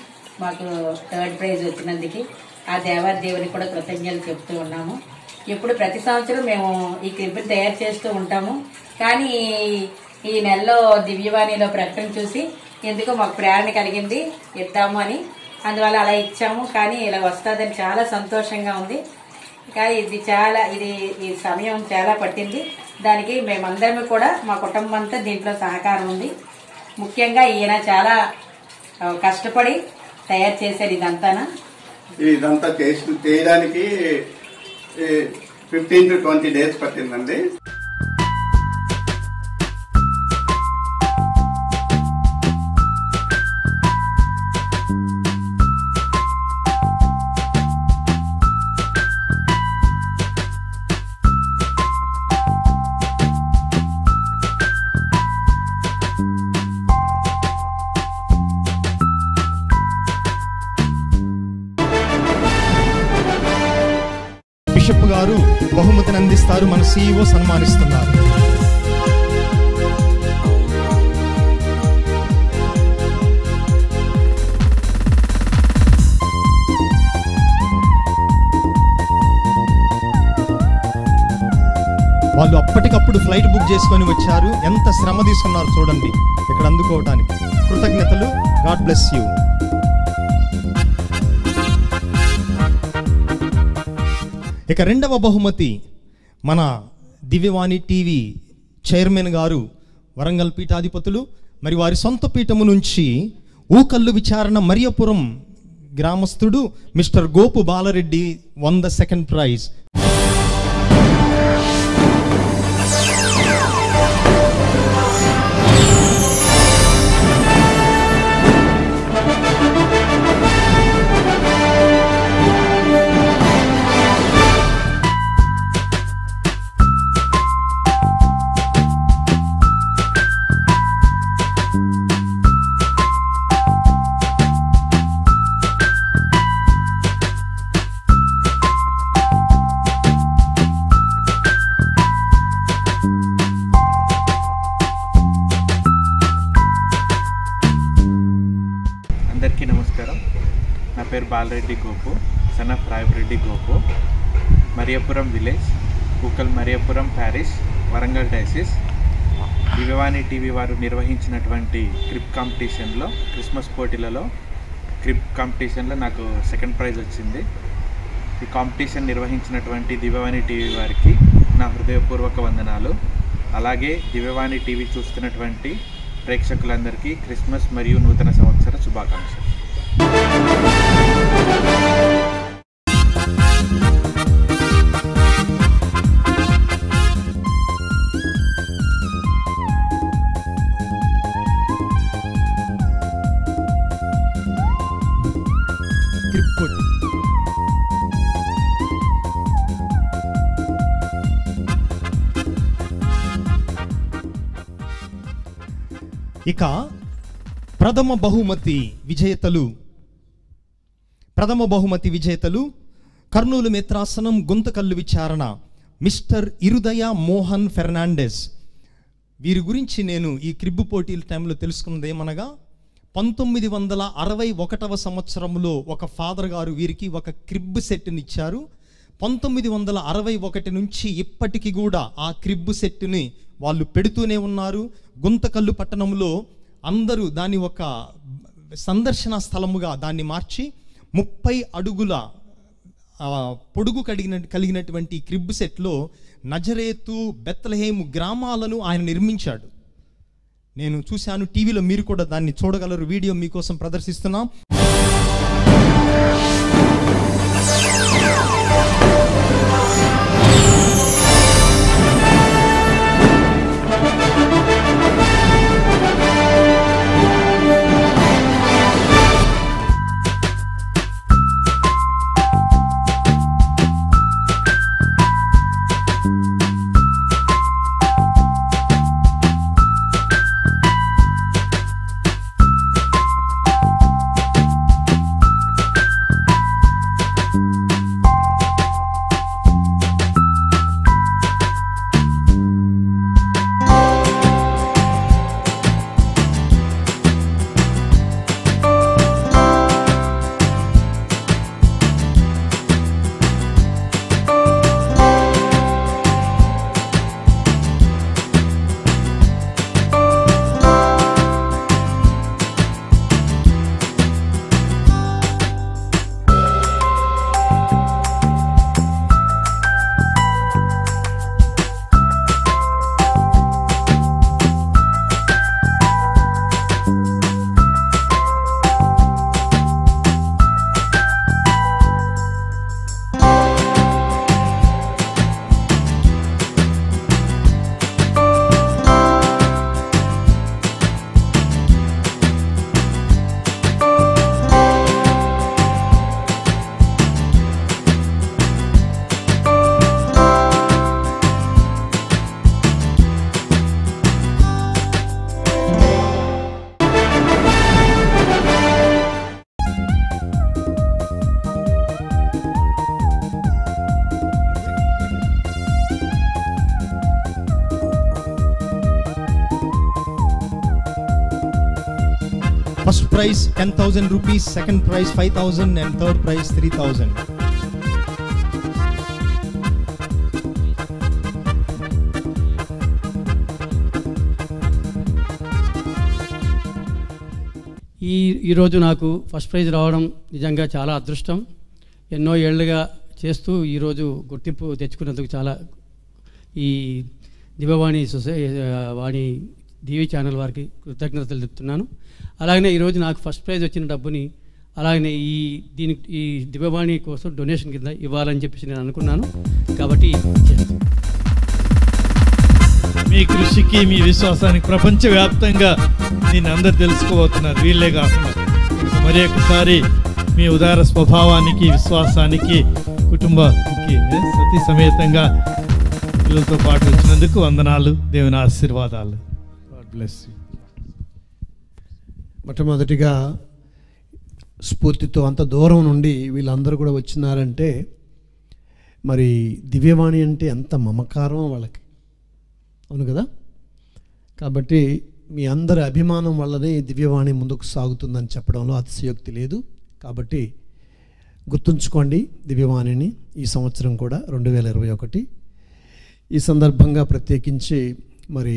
మాకు థర్డ్ ప్రైజ్ వచ్చినందుకు ఆ దేవాది దేవుని కూడా కృతజ్ఞతలు చెప్తూ ఉన్నాము. ఇప్పుడు ప్రతి సంవత్సరం మేము ఈ క్రిబ్ని తయారు చేస్తూ ఉంటాము, కానీ ఈ నెలలో దివ్యవాణిలో ప్రకటన చూసి ఎందుకు మాకు ప్రేరణ కలిగింది ఇద్దాము అని, అందువల్ల అలా ఇచ్చాము. కానీ ఇలా వస్తుందని చాలా సంతోషంగా ఉంది. కానీ ఇది చాలా ఇది ఈ సమయం చాలా పట్టింది. దానికి మేమందరం కూడా మా కుటుంబం అంతా దీంట్లో సహకారం ఉంది. ముఖ్యంగా ఈయన చాలా కష్టపడి తయారు చేశారు ఇదంతా. ఇదంతా చేయడానికి ఫిఫ్టీన్ టు ట్వంటీ డేస్ పట్టిందండి. బిషప్ గారు బహుమతిని అందిస్తారు, మన సీఈఓ సన్మానిస్తున్నారు. వాళ్ళు అప్పటికప్పుడు ఫ్లైట్ బుక్ చేసుకొని వచ్చారు, ఎంత శ్రమ తీసుకున్నారు చూడండి ఇక్కడ అందుకోవడానికి. కృతజ్ఞతలు. God bless you. ఇక రెండవ బహుమతి మన దివ్యవాణి టీవీ చైర్మన్ గారు వరంగల్ పీఠాధిపతులు మరి వారి సొంత పీఠము నుంచి ఊకల్లు విచారణ మరియపురం గ్రామస్తుడు మిస్టర్ గోపు బాలరెడ్డి వంద సెకండ్ ప్రైజ్. నా పేరు Bala Reddy Gopu son of Rayareddy Gopu Mariyapuram village Kukal Mariyapuram parish Warangal diocese Divyavani TV వారు నిర్వహించినటువంటి క్రిప్ కాంపిటీషన్లో క్రిస్మస్ పోటీలలో క్రిప్ కాంపిటీషన్లో నాకు సెకండ్ ప్రైజ్ వచ్చింది। ఈ కాంపిటీషన్ నిర్వహించినటువంటి దివ్యవాణి టీవీ వారికి నా హృదయపూర్వక వందనాలు। అలాగే దివ్యవాణి టీవీ చూస్తున్నటువంటి ప్రేక్షకులందరికీ క్రిస్మస్ మరియు నూతన సంవత్సర శుభాకాంక్షలు। ఇక ప్రథమ బహుమతి విజేతలు ప్రథమ బహుమతి విజేతలు కర్నూలు మిత్రాసనం గుంతకల్లు విచారణ మిస్టర్ ఇరుదయ మోహన్ ఫెర్నాండెస్। వీరి గురించి నేను ఈ క్రిబ్ పోటీల టైంలో తెలుసుకున్నది ఏమనగా పంతొమ్మిది వందల అరవై ఒకటవ సంవత్సరంలో ఒక ఫాదర్ గారు వీరికి ఒక క్రిబ్ సెట్ని ఇచ్చారు। పంతొమ్మిది వందల అరవై ఒకటి నుంచి ఇప్పటికీ కూడా ఆ క్రిబ్ సెట్ని వాళ్ళు పెడుతూనే ఉన్నారు। గుంతకల్లు పట్టణంలో అందరూ దాని ఒక సందర్శన స్థలముగా దాన్ని మార్చి ముప్పై అడుగుల పొడుగు కలిగిన కలిగినటువంటి క్రిబ్ సెట్లో నజరేతు బెత్లెహేము గ్రామాలను ఆయన నిర్మించాడు। నేను చూశాను టీవీలో, మీరు కూడా దాన్ని చూడగలరు, వీడియో మీకోసం ప్రదర్శిస్తున్నాం। First prize ten thousand rupees, second prize five thousand and third prize three thousand. ఈ ఈ రోజు నాకు ఫస్ట్ ప్రైజ్ రావడం నిజంగా చాలా అదృష్టం। ఎన్నో ఏళ్ళుగా చేస్తూ ఈ రోజు గుర్తింపు తెచ్చుకున్నందుకు చాలా ఈ దివ్యవాణి వాణి టీవీ ఛానల్ వారికి కృతజ్ఞతలు తెలుపుతున్నాను। అలాగనే ఈరోజు నాకు ఫస్ట్ ప్రైజ్ వచ్చిన డబ్బుని అలాగనే ఈ దీనికి ఈ దివ్యవాణి కోసం డొనేషన్ కింద ఇవ్వాలని చెప్పేసి నేను అనుకున్నాను, కాబట్టి మీ కృషికి మీ విశ్వాసానికి ప్రపంచవ్యాప్తంగా నేను అందరూ తెలుసుకోబోతున్నారు। వీళ్ళే కాకుండా మరి ఒకసారి మీ ఉదార స్వభావానికి విశ్వాసానికి కుటుంబానికి సతీ సమేతంగా వీళ్ళతో పాటు వచ్చినందుకు వందనాలు, దేవుని ఆశీర్వాదాలు। మొట్టమొదటిగా స్ఫూర్తితో అంత దూరం నుండి వీళ్ళందరూ కూడా వచ్చినారంటే మరి దివ్యవాణి అంటే ఎంత మమకారం వాళ్ళకి, అవును కదా? కాబట్టి మీ అందరి అభిమానం వల్లనే దివ్యవాణి ముందుకు సాగుతుందని చెప్పడంలో అతిశయోక్తి లేదు। కాబట్టి గుర్తుంచుకోండి దివ్యవాణిని ఈ సంవత్సరం కూడా రెండు వేల ఇరవై ఒకటి ఈ సందర్భంగా ప్రత్యేకించి మరి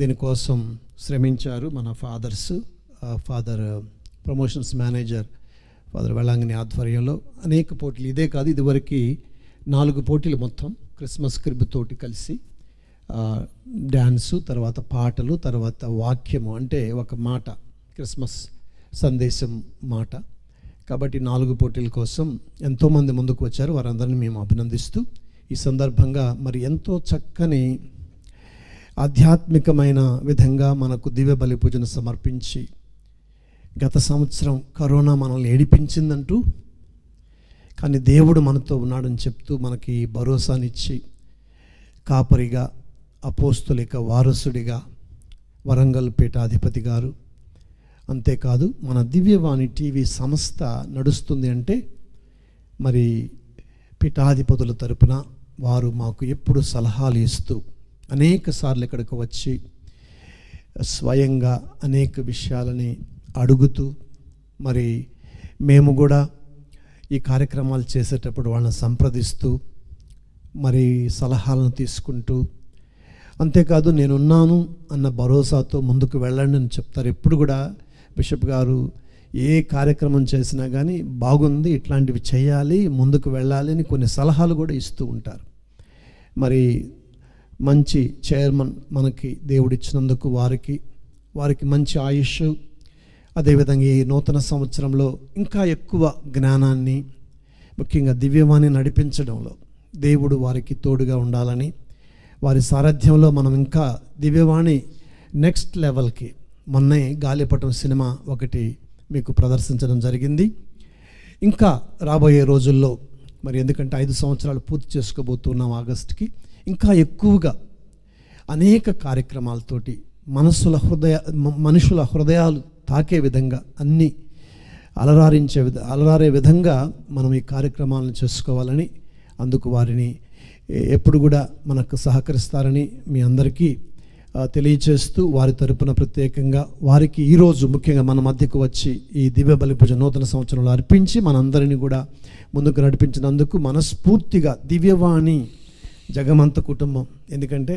దీని కోసం శ్రమించారు మన fathers father promotions manager father Velangani ఆధ్వర్యంలో అనేక పోటీలు ఇదే కాదు ఇదివరకు నాలుగు పోటీలు మొత్తం క్రిస్మస్ క్రిబ్ తోటి కలిసి డాన్స్ తర్వాత పాటలు తర్వాత వాక్యము అంటే ఒక మాట క్రిస్మస్ సందేశం మాట కాబట్టి నాలుగు పోటీల కోసం ఎంతో మంది ముందుకు వచ్చారు వారందరిని మేము అభినందిస్తూ ఈ సందర్భంగా మరి ఎంతో చక్కని ఆధ్యాత్మికమైన విధంగా మనకు దివ్య బలి పూజను సమర్పించి గత సంవత్సరం కరోనా మనల్ని ఏడిపించిందంటూ కానీ దేవుడు మనతో ఉన్నాడని చెప్తూ మనకి భరోసానిచ్చి కాపరిగా అపోస్తులిక వారసుడిగా వరంగల్ పీఠాధిపతి గారు అంతేకాదు మన దివ్యవాణి టీవీ సంస్థ నడుస్తుంది అంటే మరి పీఠాధిపతుల తరపున వారు మాకు ఎప్పుడు సలహాలు ఇస్తూ అనేక సార్లు ఇక్కడికి వచ్చి స్వయంగా అనేక విషయాలని అడుగుతూ మరి మేము కూడా ఈ కార్యక్రమాలు చేసేటప్పుడు వాళ్ళని సంప్రదిస్తూ మరి సలహాలను తీసుకుంటూ అంతేకాదు నేనున్నాను అన్న భరోసాతో ముందుకు వెళ్ళండి అని చెప్తారు ఎప్పుడు కూడా బిషప్ గారు ఏ కార్యక్రమం చేసినా కానీ బాగుంది ఇట్లాంటివి చేయాలి ముందుకు వెళ్ళాలి అని కొన్ని సలహాలు కూడా ఇస్తూ ఉంటారు మరి మంచి చైర్మన్ మనకి దేవుడిచ్చినందుకు వారికి వారికి మంచి ఆయుష్ అదేవిధంగా ఈ నూతన సంవత్సరంలో ఇంకా ఎక్కువ జ్ఞానాన్ని ముఖ్యంగా దివ్యవాణి నడిపించడంలో దేవుడు వారికి తోడుగా ఉండాలని వారి సారథ్యంలో మనం ఇంకా దివ్యవాణి నెక్స్ట్ లెవెల్కి మొన్నే గాలిపటం సినిమా ఒకటి మీకు ప్రదర్శించడం జరిగింది ఇంకా రాబోయే రోజుల్లో మరి ఎందుకంటే ఐదు సంవత్సరాలు పూర్తి చేసుకోబోతున్నాం ఆగస్టుకి ఇంకా ఎక్కువగా అనేక కార్యక్రమాలతోటి మనసుల హృదయ మనుషుల హృదయాలు తాకే విధంగా అన్నీ అలరారించే విధ అలరారే విధంగా మనం ఈ కార్యక్రమాలను చేసుకోవాలని అందుకు వారిని ఎప్పుడు కూడా మనకు సహకరిస్తారని మీ అందరికీ తెలియచేస్తూ వారి తరపున ప్రత్యేకంగా వారికి ఈరోజు ముఖ్యంగా మన మధ్యకు వచ్చి ఈ దివ్య బలి పూజ నూతన సంవత్సరంలో అర్పించి మనందరినీ కూడా ముందుకు నడిపించినందుకు మనస్ఫూర్తిగా దివ్యవాణి జగమంత కుటుంబం ఎందుకంటే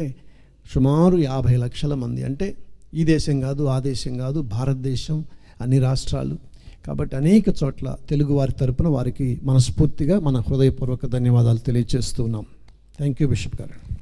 సుమారు యాభై లక్షల మంది అంటే ఈ దేశం కాదు ఆ దేశం కాదు భారతదేశం అన్ని రాష్ట్రాలు కాబట్టి అనేక చోట్ల తెలుగు వారి తరపున వారికి మనస్ఫూర్తిగా మన హృదయపూర్వక ధన్యవాదాలు తెలియజేస్తున్నాం. థ్యాంక్ యూ బిషప్ గారు.